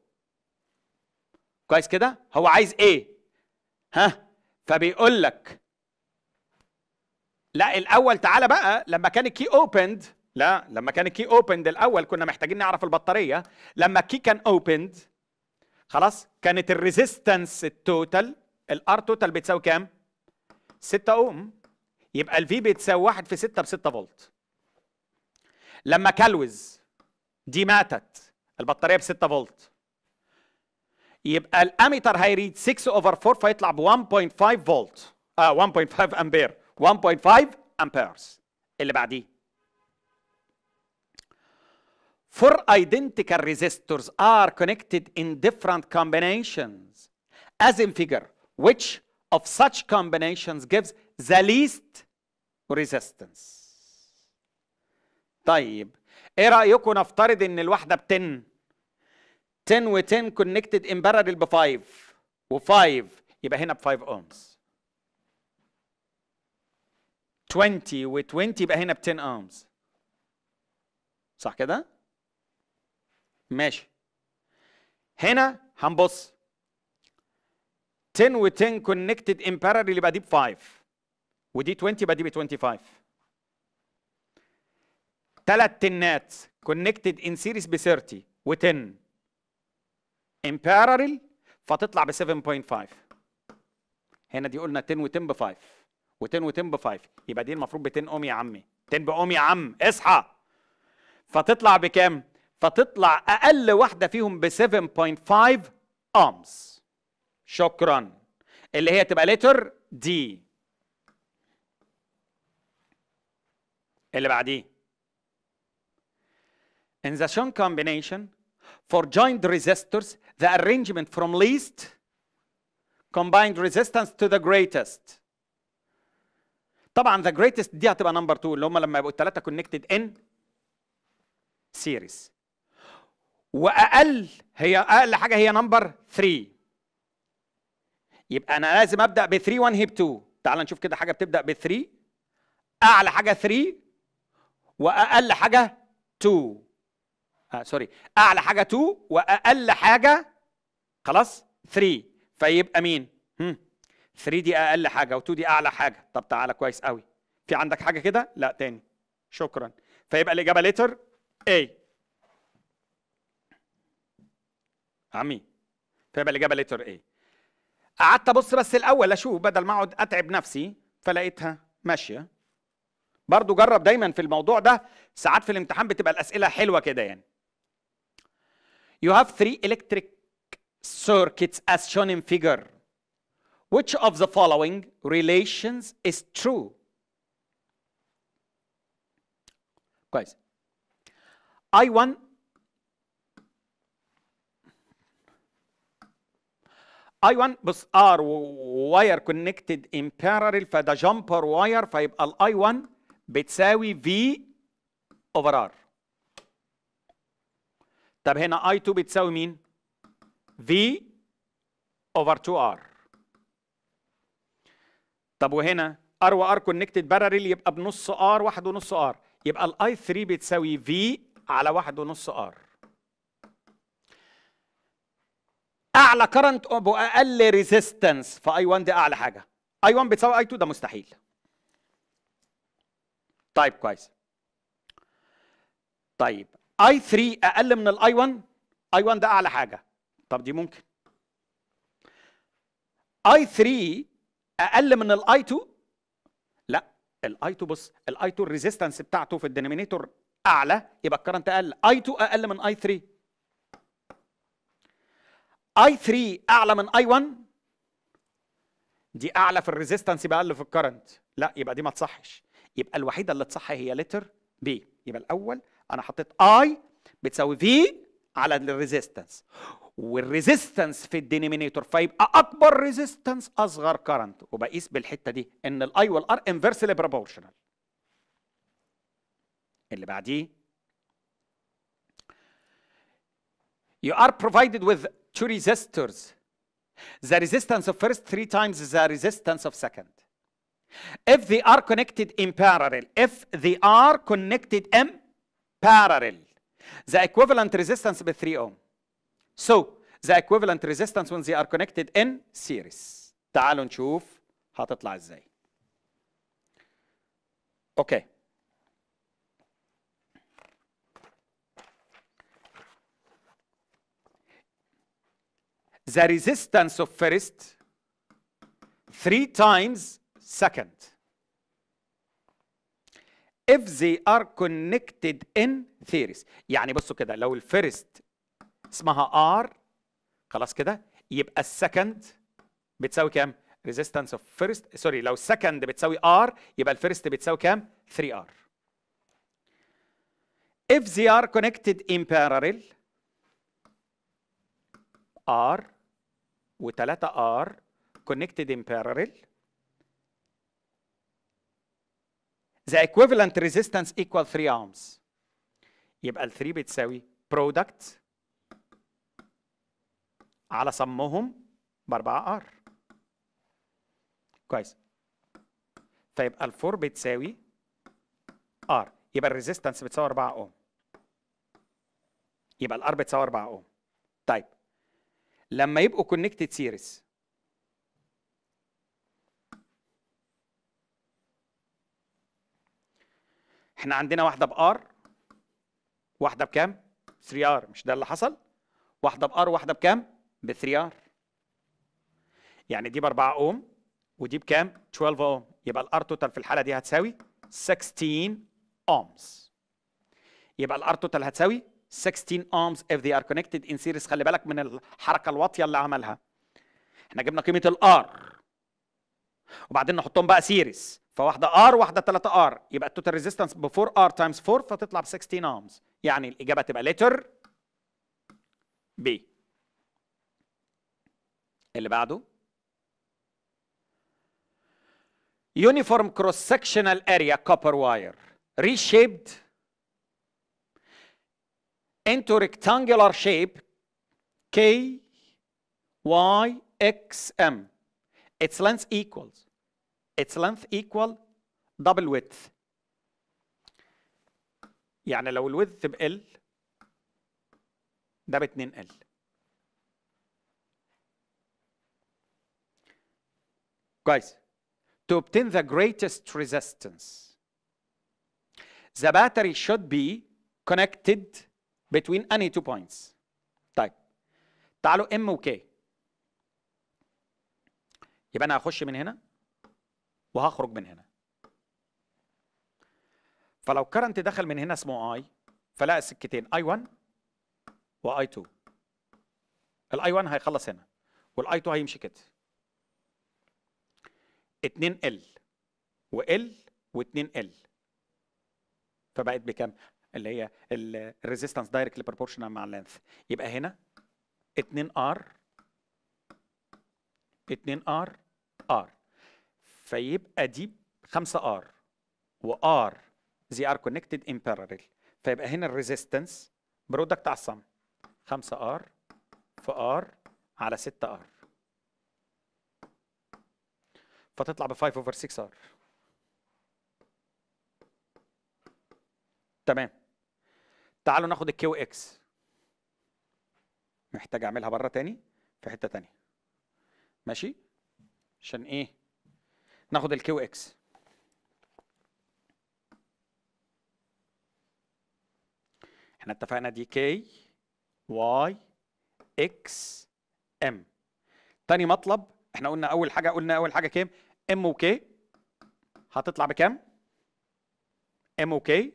كويس كده؟ هو عايز ايه؟ ها؟ فبيقول لك لا الاول تعالى بقى، لما كان الكي اوبند، لا لما كان الكي اوبند الاول كنا محتاجين نعرف البطاريه. لما الكي كان اوبند خلاص كانت الريزيستنس التوتال، الار توتال بتساوي كام؟ ستة اوم، يبقى الفي بتساوي واحد في ستة ب ستة فولت. لما كلوز دي ماتت البطاريه ب ستة فولت، يبقى الاميتر هيريد ستة اوفر أربعة فيطلع ب واحد فاصلة خمسة فولت، اه واحد فاصلة خمسة امبير، واحد فاصلة خمسة امبيرز. اللي بعديه four identical resistors are connected in different combinations as in figure, which of such combinations gives the least resistance. طيب ايه رايكم نفترض ان الواحده ب عشرة عشرة و عشرة connected in parallel ب خمسة و خمسة يبقى هنا ب خمسة اومز، عشرين و عشرين يبقى هنا ب عشرة اومز، صح كده؟ ماشي. هنا هنبص عشرة و عشرة connected in parallel يبقى دي ب خمسة، ودي عشرين يبقى دي ب خمسة وعشرين. ثلاث تنات connected in series ب تلاتين و عشرة in parallel فتطلع ب سبعة فاصلة خمسة. هنا دي قلنا عشرة و عشرة ب خمسة و عشرة و عشرة ب خمسة، يبقى دي المفروض ب عشرة اوم يا عمي، عشرة باوم يا عم اصحى. فتطلع بكام؟ فتطلع اقل واحده فيهم ب سبعة فاصلة خمسة امز. شكرا، اللي هي تبقى لتر دي. اللي بعديه in the shown combination for joined resistors the arrangement from least combined resistance to the greatest. طبعا the greatest دي هتبقى نمبر اتنين، اللي هم لما يبقوا الثلاثه connected in series، واقل هي اقل حاجه هي نمبر تلاتة، يبقى انا لازم ابدا ب تلاتة واحد هيب اتنين. تعال نشوف كده حاجه بتبدا ب تلاتة، اعلى حاجه تلاتة واقل حاجه اتنين، آه سوري، اعلى حاجه اتنين واقل حاجه خلاص تلاتة، فيبقى مين؟ هم. تلاتة دي اقل حاجه و2 دي اعلى حاجه. طب تعالى كويس قوي، في عندك حاجه كده؟ لا تاني، شكرا. فيبقى الاجابه لتر اي عمي، فيبقى الاجابه لتر اي. قعدت ابص بس الاول اشوف بدل ما اقعد اتعب نفسي، فلقيتها ماشيه. برضو جرب دايما في الموضوع ده، ساعات في الامتحان بتبقى الاسئله حلوه كده يعني. You have three electric circuits as shown in figure. Which of the following relations is true? كويس. I one I one بص R wire connected in parallel فده جامبر واير، فيبقى ال I one بتساوي V over R. طب هنا I two بتساوي مين؟ V over تو آر. طب وهنا R و R connected parallel يبقى بنص R، واحد ونص R، يبقى الاي ثلاثة بتساوي في على واحد ونص ار. اعلى كرنت واقل ريزيستنس، فاي واحد دي اعلى حاجه، اي واحد بتساوي اي اتنين، ده مستحيل. طيب كويس. طيب اي ثلاثة اقل من الاي واحد، اي واحد ده اعلى حاجه، طب دي ممكن. اي ثلاثة اقل من الاي اتنين، لا الاي اتنين بص، الاي اتنين الريزيستنس بتاعته في الدينامينيتور اعلى، يبقى الكرنت اقل. اي اتنين اقل من اي ثلاثة، اي ثلاثة اعلى من اي واحد، دي اعلى في الريزيستنس يبقى اقل في الكرنت، لا يبقى دي ما تصحش. يبقى الوحيده اللي تصح هي لتر بي. يبقى الاول انا حطيت اي بتساوي في على الريزيستنس، والريزيستنس في الدينامينيتور، فيبقى اكبر ريزيستنس اصغر كرنت، وبقيس بالحته دي ان الاي والار انفرسلي بروبورشنال. اللي بعديه you are provided with two resistors, the resistance of first three times the resistance of second. If they are connected in parallel, if they are connected in parallel, the equivalent resistance be three ohm. So the equivalent resistance when they are connected in series. تعالوا نشوف هتطلع ازاي. اوكي. The resistance of first three times second. If they are connected in series. يعني بصوا كده، لو الفيرست اسمها R خلاص كده، يبقى السكند بتساوي كام؟ resistance of first سوري لو السكند بتساوي R يبقى الفيرست بتساوي كام؟ three R. If they are connected in parallel R و three R connected in parallel, the equivalent resistance equal three ohms. يبقى ال three بتساوي product على صمهم ب four R. كويس. فيبقى ال four بتساوي R. يبقى الريزيستنس بتساوي four ohm. يبقى ال R بتساوي four ohm. طيب لما يبقوا connected series، احنا عندنا واحده بار واحده بكام؟ three R، مش ده اللي حصل؟ واحده بار واحده بكام؟ ب three R. يعني دي ب four أوم ودي بكام؟ twelve أوم. يبقى الار توتال في الحاله دي هتساوي sixteen أومز. يبقى الار توتال هتساوي sixteen ohms if they are connected in series. خلي بالك من الحركه الواطيه اللي عملها. احنا جبنا قيمه الار وبعدين نحطهم بقى سيريز، فواحده ار واحده three R، يبقى التوتال ريزيستنس ب four R تايمز four، فتطلع ب sixteen ohms. يعني الاجابه تبقى لتر بي. اللي بعده يونيفورم كروس سكشنال اريا كوبر واير ريشيبد into rectangular shape K Y X M. Its length equals its length equal double width. يعني لو الويدث بال ده ب اتنين ال. كويس. To obtain the greatest resistance, the battery should be connected between any two points. طيب تعالوا M و K. يبقى أنا هخش من هنا وهخرج من هنا. فلو كرنت دخل من هنا اسمه I، فلاقي السكتين I one و I two. ال I one هيخلص هنا وال I two هيمشي كده. اتنين ال و L و اتنين ال. فبقت بكام؟ اللي هي الريزيستنس دايركتلي بروبورشنال مع اللينث. يبقى هنا اتنين R اتنين R R، فيبقى دي خمسة R و R they are connected in parallel، فيبقى هنا الريزيستنس برودكت على الصم خمسة R في R على ستة R، فتطلع ب five over six R. تمام. تعالوا ناخد الكيو اكس. محتاج اعملها بره تاني في حته تانيه. ماشي؟ عشان ايه؟ ناخد الكيو اكس. احنا اتفقنا دي كي واي اكس ام. تاني مطلب احنا قلنا اول حاجه قلنا اول حاجه كام؟ ام وكي هتطلع بكام؟ ام وكي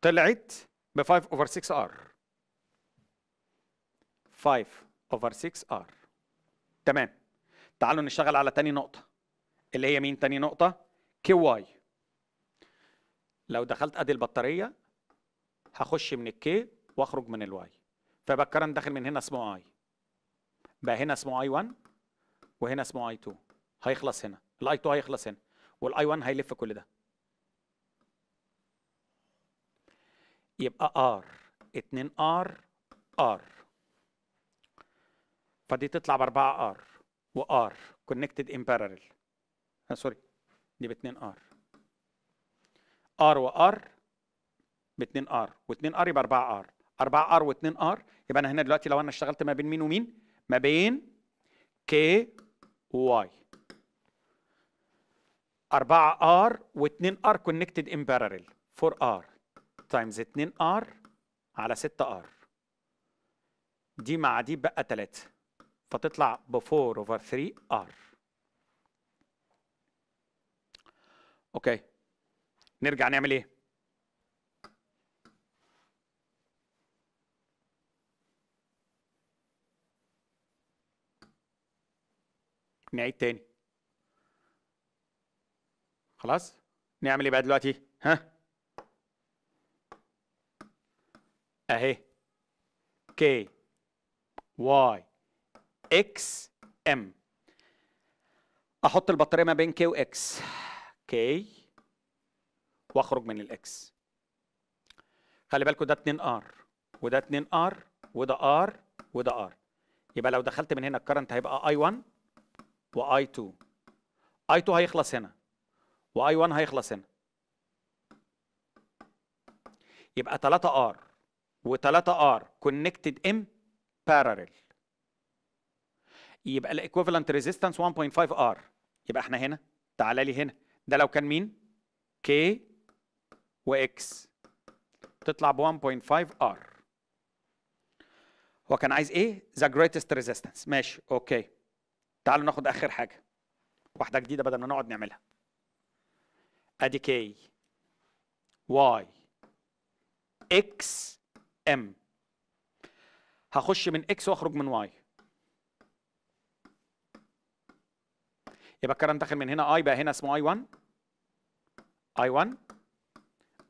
طلعت ب خمسة اوفر ستة ار. خمسة اوفر ستة ار. تمام. تعالوا نشتغل على تاني نقطه اللي هي مين؟ تاني نقطه كي واي. لو دخلت ادي البطاريه هخش من الكي واخرج من الواي، فيبقى الكرنت داخل من هنا اسمه اي، بقى هنا اسمه اي واحد وهنا اسمه اي اتنين، هيخلص هنا الاي اتنين هيخلص هنا والاي واحد هيلف كل ده، يبقى ار اتنين ار ار، فدي تطلع ب اربعة ار وار كونكتد ان باراليل، اه سوري دي ب اتنين ار، ار وار ب اتنين ار و2 ار يبقى اربعة ار، اربعة ار و2 ار. يبقى انا هنا دلوقتي لو انا اشتغلت ما بين مين ومين؟ ما بين كي واي. اربعة ار و2 ار كونكتد ان باراليل، اربعة ار تايمز اتنين ار على ستة ار، دي مع دي بقى تلاتة، فتطلع ب اربعة اوفر تلاتة ار. اوكي نرجع نعمل ايه؟ نعيد تاني. خلاص نعمل ايه بقى دلوقتي؟ ها اهي كي واي اكس ام، احط البطاريه ما بين كي واكس، كي واخرج من الاكس. خلي بالكم ده اتنين ار وده اتنين ار وده ار وده ار، يبقى لو دخلت من هنا الكرنت هيبقى اي واحد و اي اتنين، اي اتنين هيخلص هنا و اي واحد هيخلص هنا، يبقى تلاتة ار و تلاتة ار كونكتد ام باراليل، يبقى الايكوفالنت ريزيستنس واحد فاصلة خمسة ار. يبقى احنا هنا تعالى لي هنا ده لو كان مين؟ كي واكس، تطلع ب واحد فاصلة خمسة ار. هو كان عايز ايه؟ ذا جريتست ريزيستنس. ماشي اوكي. تعالوا ناخد اخر حاجه واحده جديده بدل ما نقعد نعملها. ادي كي واي اكس ام، هخش من اكس واخرج من واي، يبقى الكرنت داخل من هنا اي، بقى هنا اسمه اي واحد اي واحد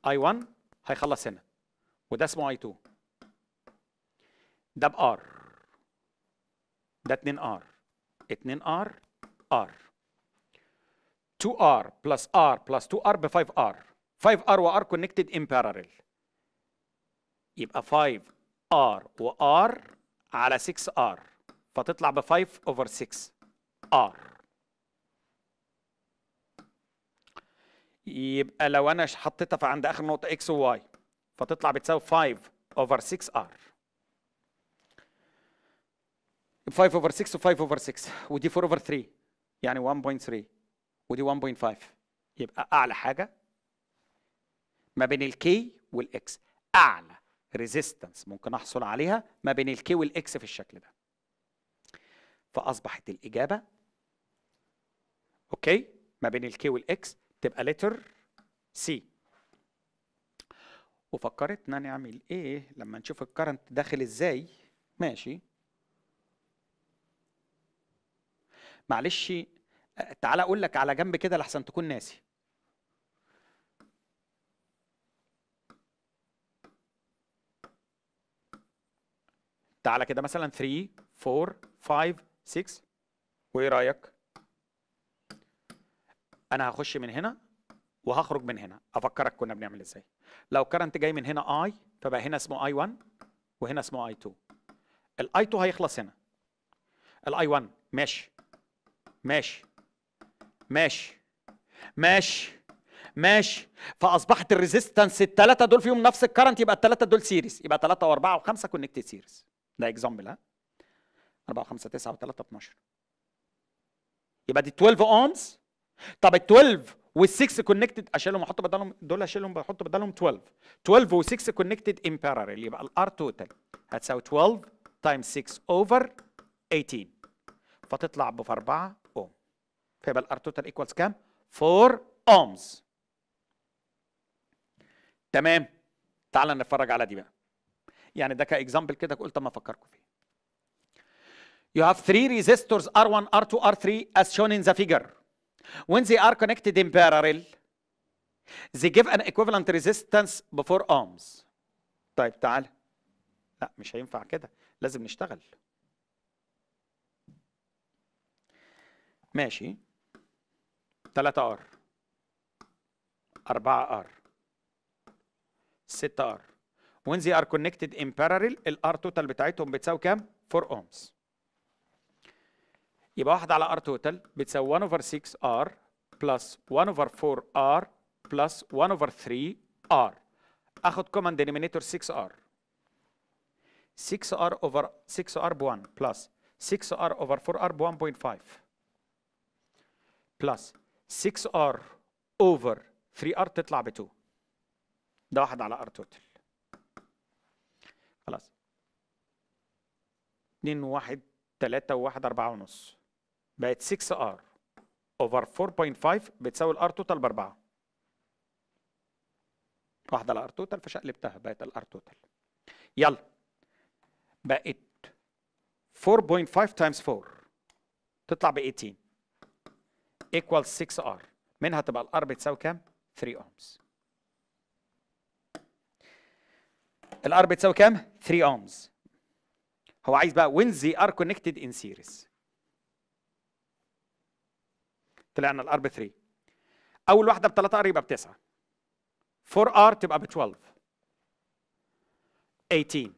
اي واحد هيخلص هنا وده اسمه اي اتنين، ده بار ده اتنين ار اتنين ار ار، اتنين ار بلس ار بلس اتنين ار ب خمسة ار، خمسة ار وار كونكتد ان باراليل، يبقى خمسة ار وار على ستة ار، فتطلع ب خمسة اوفر ستة ار. يبقى لو انا حطيتها فعند اخر نقطه اكس وواي فتطلع بتساوي خمسة اوفر ستة ار، خمسة over ستة و خمسة over ستة، ودي اربعة over تلاتة يعني واحد فاصلة تلاتة ودي واحد فاصلة خمسة، يبقى اعلى حاجه ما بين الكي والاكس، اعلى ريزيستنس ممكن احصل عليها ما بين الكي والاكس في الشكل ده، فاصبحت الاجابه اوكي ما بين الكي والاكس تبقى لتر سي. وفكرتنا نعمل ايه لما نشوف الكرنت داخل ازاي؟ ماشي معلش تعالى اقول لك على جنب كده لحسن تكون ناسي. تعالى كده مثلا تلاتة اربعة خمسة ستة، وايه رايك؟ انا هخش من هنا وهخرج من هنا. افكرك كنا بنعمل ازاي. لو كرنت جاي من هنا اي فبقى هنا اسمه اي واحد وهنا اسمه اي اتنين، الاي اتنين هيخلص هنا، الاي واحد ماشي ماشي ماشي ماشي ماشي. فاصبحت الريزيستنس الثلاثه دول فيهم نفس الكرنت، يبقى الثلاثه دول سيريز، يبقى ثلاثة و4 و5 كونكتد سيريز. ده اكزامبل، ها، أربعة و5 تسعة و3 اتناشر، يبقى دي اتناشر اومز. طب ال اتناشر وال6 كونكتد اشيلهم واحط بدلهم دول، اشيلهم واحط بدلهم اتناشر. اتناشر و6 كونكتد ان باراليل، يبقى الار توتال هتساوي اتناشر تايمز ستة اوفر تمنتاشر، فتطلع ب أربعة اوم. فيبقى الار توتال ايكوالز كام؟ أربعة اومز. تمام. تعال نتفرج على دي بقى. يعني ده كاكزامبل كده، قلت اما افكركم فيه. You have three resistors آر واحد, آر اتنين, آر تhree as shown in the figure. When they are connected in parallel, they give an equivalent resistance بأربعة ohms. طيب تعال. لا مش هينفع كده، لازم نشتغل. ماشي. تلاتة ار، أربعة ار، ستة ار. When they are connected in parallel, الار توتال بتاعتهم بتساوي كام؟ أربعة ohms. يبقى واحد على R total بتساوي واحد over ستة R plus واحد over أربعة R plus واحد over ثلاثة R. اخد common denominator ستة R، ستة R over ستة R ب واحد plus ستة R over أربعة R ب واحد فاصلة خمسة plus ستة R over ثلاثة R تطلع ب اتنين. ده واحد على R total. خلاص. اتنين واحد تلاتة وواحد أربعة ونص، بقت ستة R over أربعة فاصلة خمسة بتساوي الار توتال ب أربعة. واحدة على ار توتال فشقلبتها بقت الار توتال. يلا بقت أربعة فاصلة خمسة تايمز أربعة تطلع ب تمنتاشر equals ستة R، منها تبقى الار بتساوي كام؟ ثلاثة اومز. الار بتساوي كام؟ ثلاثة اومز. هو عايز بقى when they are connected in series. طلعنا الار ب تلاتة. اول واحده ب تلاتة ار يبقى ب تسعة، أربعة ار تبقى ب اتناشر، تمنتاشر.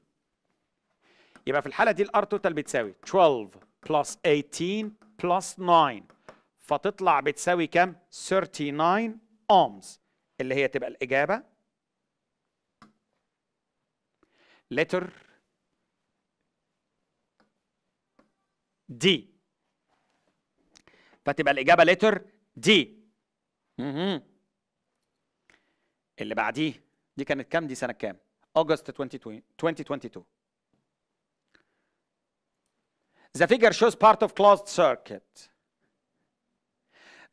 يبقى في الحاله دي الار توتال بتساوي اتناشر بلس تمنتاشر بلس تسعة، فتطلع بتساوي كام؟ تسعة وثلاثين اومز، اللي هي تبقى الاجابه letter دي. فتبقى الإجابة لتر دي. اها. اللي بعديه دي كانت كام؟ دي سنة كام؟ أغسطس ألفين واتنين وعشرين. The figure shows part of closed circuit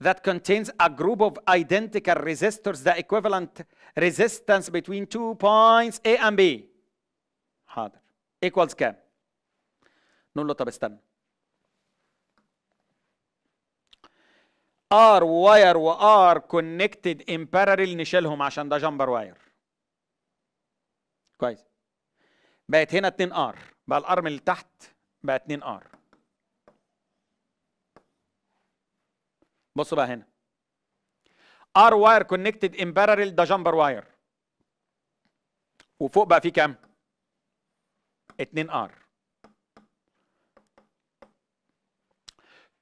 that contains a group of identical resistors the equivalent resistance between two points A and B. حاضر. equals كام؟ نقول له طب استنى. R wire و R connected in parallel نشيلهم عشان ده جامبر واير. كويس. بقت هنا اتنين R، بقى الار من اللي تحت بقى اتنين R. بصوا بقى هنا R wire connected in parallel ده جامبر واير، وفوق بقى فيه كام؟ اتنين R.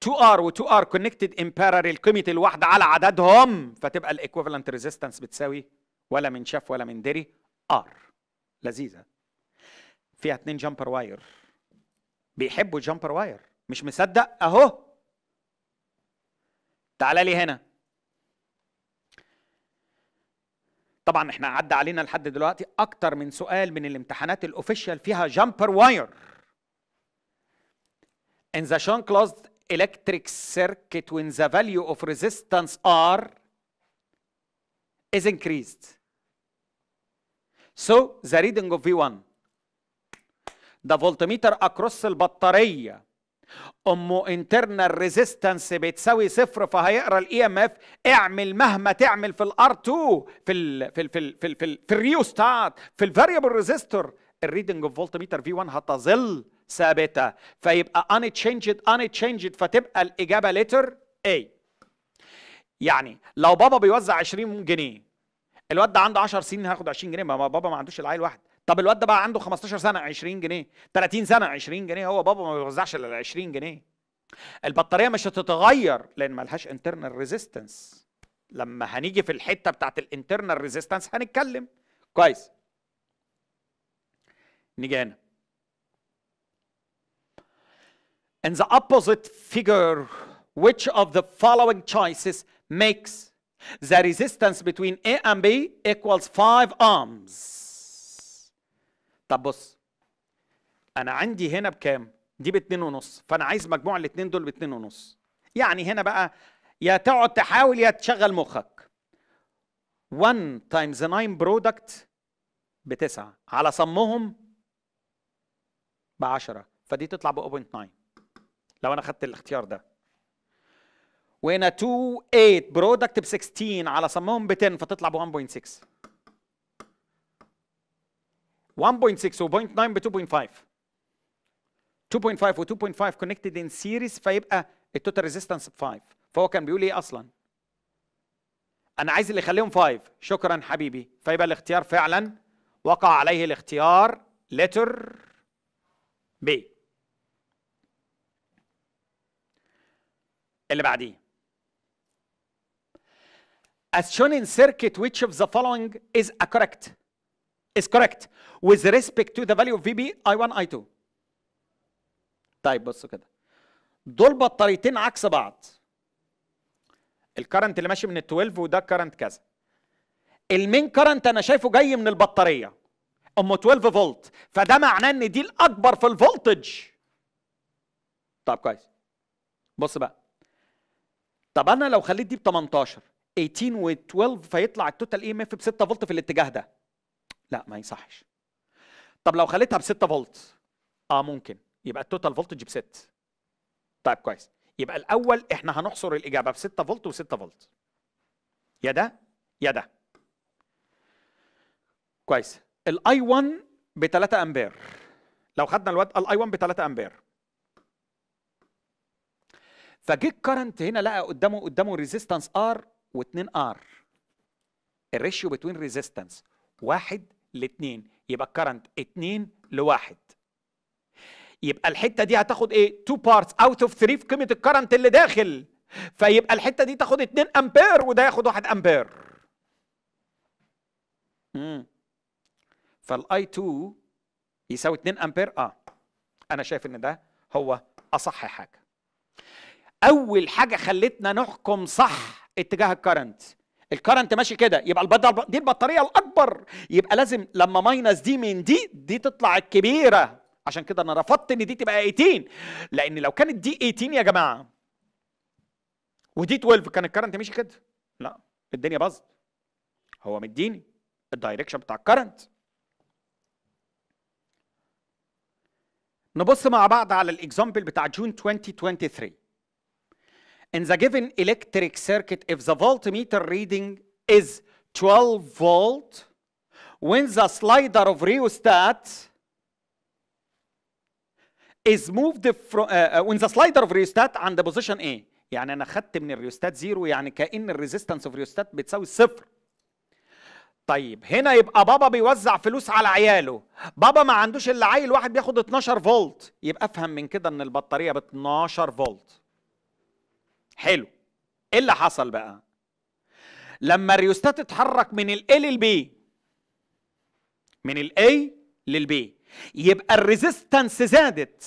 تو R و تو R connected in parallel، قيمة الواحدة على عددهم، فتبقى الإيكوفالنت ريزيستنس بتساوي ولا من شاف ولا من دري R. لذيذة. فيها اتنين جامبر واير، بيحبوا الجامبر واير. مش مصدق أهو، تعال لي هنا. طبعا احنا عدى علينا لحد دلوقتي أكتر من سؤال من الامتحانات الأوفيشال فيها جامبر واير. In the shown closed electric circuit when the value of resistance R is increased. So the reading of في واحد. The voltmeter across البطارية أم internal resistance بتساوي صفر، فهيقرا الاي ام اف. اعمل مهما تعمل في الار اتنين، في ال في ال في ال في ال في, ال في الريوستات، في الفاريبل ريزيستور، الريدنج اوف فولتميتر في واحد هتظل ثابته، فيبقى unchanged unchanged، فتبقى الاجابه لتر A. يعني لو بابا بيوزع عشرين جنيه، الواد ده عنده عشر سنين هياخد عشرين جنيه. ما بابا ما عندوش العيل واحد. طب الواد ده بقى عنده خمستاشر سنه عشرين جنيه، تلاتين سنه عشرين جنيه، هو بابا ما بيوزعش الا عشرين جنيه. البطاريه مش هتتغير لان ما لهاش internal resistance، لما هنيجي في الحته بتاعت الانترنال ريزيستنس هنتكلم كويس. نيجي هنا. In the opposite figure, which of the following choices makes the resistance between A and B equals five ohms؟ طب بص، أنا عندي هنا بكام؟ دي باتنين ونص، فأنا عايز مجموع الاتنين دول باتنين ونص. يعني هنا بقى يا تقعد تحاول يا تشغل مخك. one times nine برودكت بتسعة، على صمهم بعشرة، فدي تطلع ب zero point nine لو أنا خدت الاختيار ده. وهنا two eight برودكت ب sixteen، على صمهم ب ten، فتطلع ب one point six. one point six و zero point nine ب two point five. two point five و two point five connected in series، فيبقى التوتال ريزيستنس ب five. فهو كان بيقول إيه أصلاً؟ أنا عايز اللي يخليهم five. شكراً حبيبي. فيبقى الاختيار فعلاً وقع عليه الاختيار letter B. اللي بعديه. As shown in circuit, which of the following is a correct is correct with respect to the value of V B I one I two. طيب بصوا كده، دول بطاريتين عكس بعض، الكرنت اللي ماشي من ال twelve وده كرنت كذا. المين كرنت انا شايفه جاي من البطاريه ام twelve فولت، فده معناه ان دي الاكبر في الفولتج. طب كويس، بص بقى، طب انا لو خليت دي ب تمنتاشر تمنتاشر و twelve فيطلع التوتال اي ام اف ب ستة فولت في الاتجاه ده. لا ما يصحش. طب لو خليتها ب ستة فولت اه ممكن يبقى التوتال فولتج ب ستة. طيب كويس، يبقى الاول احنا هنحصر الاجابه ب ستة فولت و ستة فولت، يا ده يا ده. كويس، الاي واحد ب تلاتة امبير، لو خدنا الواد الاي واحد ب تلاتة امبير، فجه الكرنت هنا لقى قدامه قدامه ريزيستنس ار و2 ار، الريشيو بتوين ريزيستنس واحد ل2، يبقى الكرنت اتنين لواحد. يبقى الحته دي هتاخد ايه؟ two parts out of three في قيمه الكرنت اللي داخل، فيبقى الحته دي تاخد اتنين امبير وده ياخد واحد امبير. امم فالاي اتنين يساوي اتنين امبير. اه انا شايف ان ده هو اصح حاجه. اول حاجه خلتنا نحكم صح اتجاه الكرنت، الكرنت ماشي كده، يبقى دي البطاريه الاكبر، يبقى لازم لما ماينس دي من دي دي تطلع الكبيره. عشان كده انا رفضت ان دي تبقى تمنتاشر، لان لو كانت دي تمنتاشر يا جماعه ودي اتناشر كان الكرنت ماشي كده. لا الدنيا باظت، هو مديني الدايركشن بتاع الكرنت. نبص مع بعض على الاكزامبل بتاع جون twenty twenty-three. In the given electric circuit, if the voltmeter reading is twelve volt, when the slider of rheostat is moved from uh, when the slider of rheostat عند position A، يعني أنا خدت من الريوستات زيرو، يعني كأن الريزيستنس اوف ريوستات بتساوي صفر. طيب هنا يبقى بابا بيوزع فلوس على عياله، بابا ما عندوش إلا عيل واحد بياخد اتناشر فولت، يبقى أفهم من كده إن البطارية ب اتناشر فولت. حلو، ايه اللي حصل بقى؟ لما الريوستات اتحرك من ال A لل B، من ال A لل B، يبقى الريزيستنس زادت،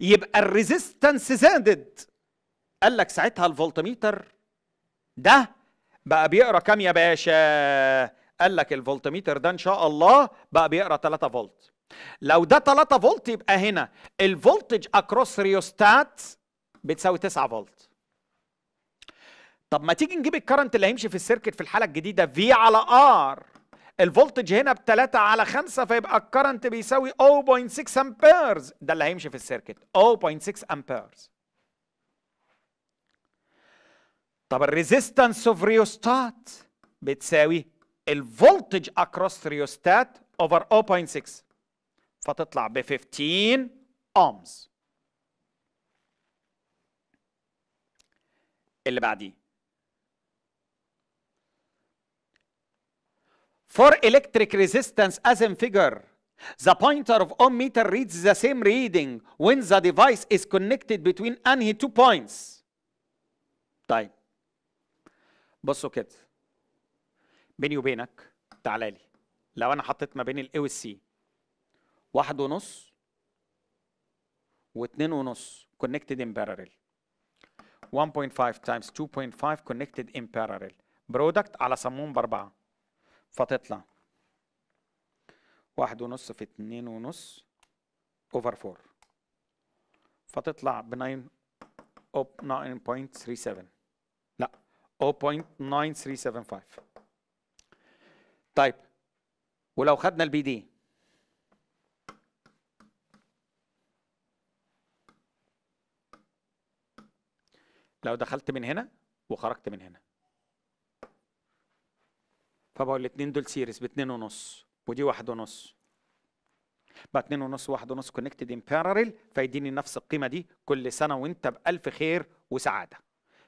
يبقى الريزيستنس زادت. قال لك ساعتها الفولتميتر ده بقى بيقرا كام يا باشا؟ قال لك الفولتميتر ده ان شاء الله بقى بيقرا تلاتة فولت. لو ده تلاتة فولت يبقى هنا الفولتج اكروس ريوستات بتساوي تسعة فولت. طب ما تيجي نجيب الكرنت اللي هيمشي في السيركت في الحاله الجديده في على ار، الفولتج هنا ب تلاتة على خمسة، فيبقى الكرنت بيساوي zero point six امبيرز، ده اللي هيمشي في السيركت zero point six امبيرز. طب الريزيستنس اوف ريوستات بتساوي الفولتج اكروس ريوستات اوفر zero point six، فتطلع ب خمستاشر اومز. اللي بعديه. For electric resistance as in figure, the pointer of ohm meter reads the same reading when the device is connected between any two points. طيب بصوا كده، بيني وبينك تعالى لي، لو انا حطيت ما بين الاي والسي واحد ونص واثنين ونص connected in parallel one point five times two point five connected in parallel برودكت على صموم باربعه، فتطلع واحد ونص في اتنين ونص over four، فتطلع ب nine point three seven لا zero point nine three seven five. طيب ولو خدنا البي دي لو دخلت من هنا وخرجت من هنا، فبقول الاثنين دول سيريز باثنين ونص ودي واحد ونص، بقى اثنين ونص واحد ونص كونكتد ان باراليل، فيديني نفس القيمه دي. كل سنه وانت بالف خير وسعاده.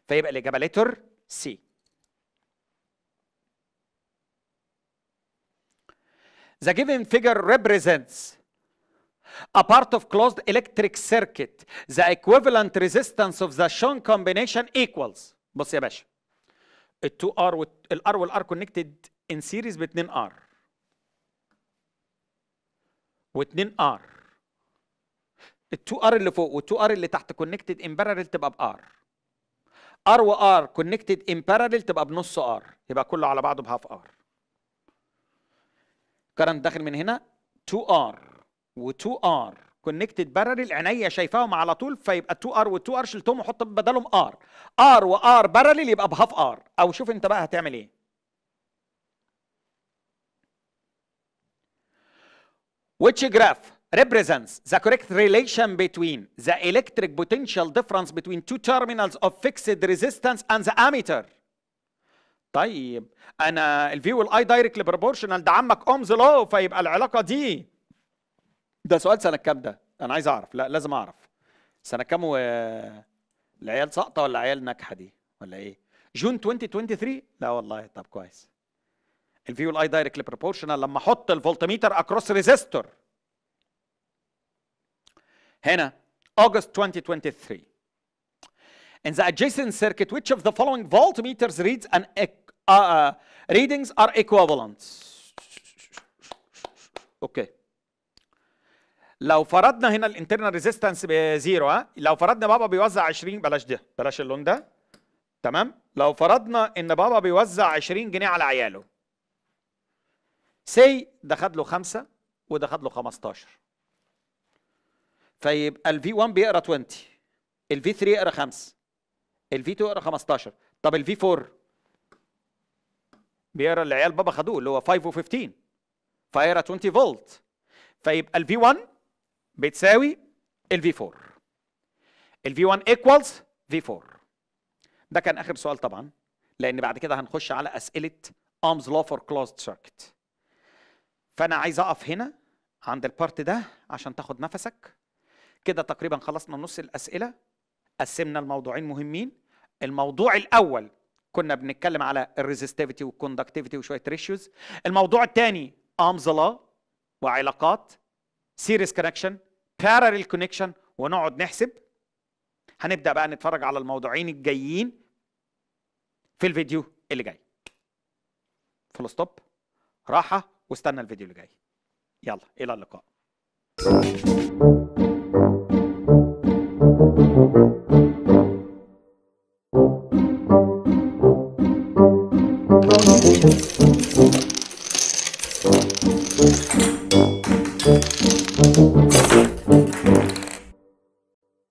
فيبقى الاجابه لتر سي. The given figure represents a part of closed electric circuit. The equivalent resistance of the shown combination equals. بص يا باشا، ال two R وال R وال R connected in series ب two R و two R، ال two R اللي فوق وال two R اللي تحت connected in parallel تبقى ب R، R و R connected in parallel تبقى بنص R، يبقى كله على بعضه بهاف R. كرنت داخل من هنا two R و two R كونكتد باراليل، عينيا شايفاهم على طول، فيبقى two R و two R شلتهم وحط بدلهم R، R و R باراليل يبقى بهاف R. او شوف انت بقى هتعمل ايه. Which graph represents the correct relation between the electric potential difference between two terminals of fixed resistance and the ammeter. طيب انا الفي والاي دايركت بروبورشنال، ده عمك اومز لو، فيبقى العلاقه دي. ده سؤال سنه كام ده؟ انا عايز اعرف، لا لازم اعرف سنه كام و... العيال ساقطه ولا عيال ناجحه دي ولا ايه؟ جون ألفين وثلاثة وعشرين؟ لا والله. طب كويس. الفي والاي دايركت بروبورشنال لما احط الفولتميتر اكروس ريزيستور هنا اوغست ألفين وثلاثة وعشرين. In the adjacent circuit, which of the following voltmeters reads an uh, uh, readings are equivalent? Okay. لو فرضنا هنا الانترنال ريزيستانس بزيرو، ها لو فرضنا بابا بيوزع عشرين، بلاش ده بلاش اللون ده، تمام. لو فرضنا ان بابا بيوزع عشرين جنيه على عياله، سي ده خد له خمسة وده خد له خمستاشر، فيبقى الفي واحد بيقرا عشرين، الفي ثلاثة يقرا خمسة، الفي اتنين يقرا خمستاشر. طب الفي أربعة بيقرا اللي عيال بابا خدوه اللي هو خمسة و15، فيقرا عشرين فولت، فيبقى الفي واحد بتساوي الفي أربعة. الفي واحد ايكوالز في أربعة. ده كان اخر سؤال طبعا، لان بعد كده هنخش على اسئله امز لو فور كلوزد سيركت. فانا عايز اقف هنا عند البارت ده عشان تاخد نفسك. كده تقريبا خلصنا نص الاسئله، قسمنا الموضوعين مهمين. الموضوع الاول كنا بنتكلم على الريزستيفيتي والكوندكتيفيتي وشويه ريشيوز. الموضوع الثاني امز لو وعلاقات، سيريز كونكشن، باراليل كونكشن، ونقعد نحسب. هنبدا بقى نتفرج على الموضوعين الجايين في الفيديو اللي جاي. فول ستوب، راحه، واستنى الفيديو اللي جاي. يلا الى اللقاء.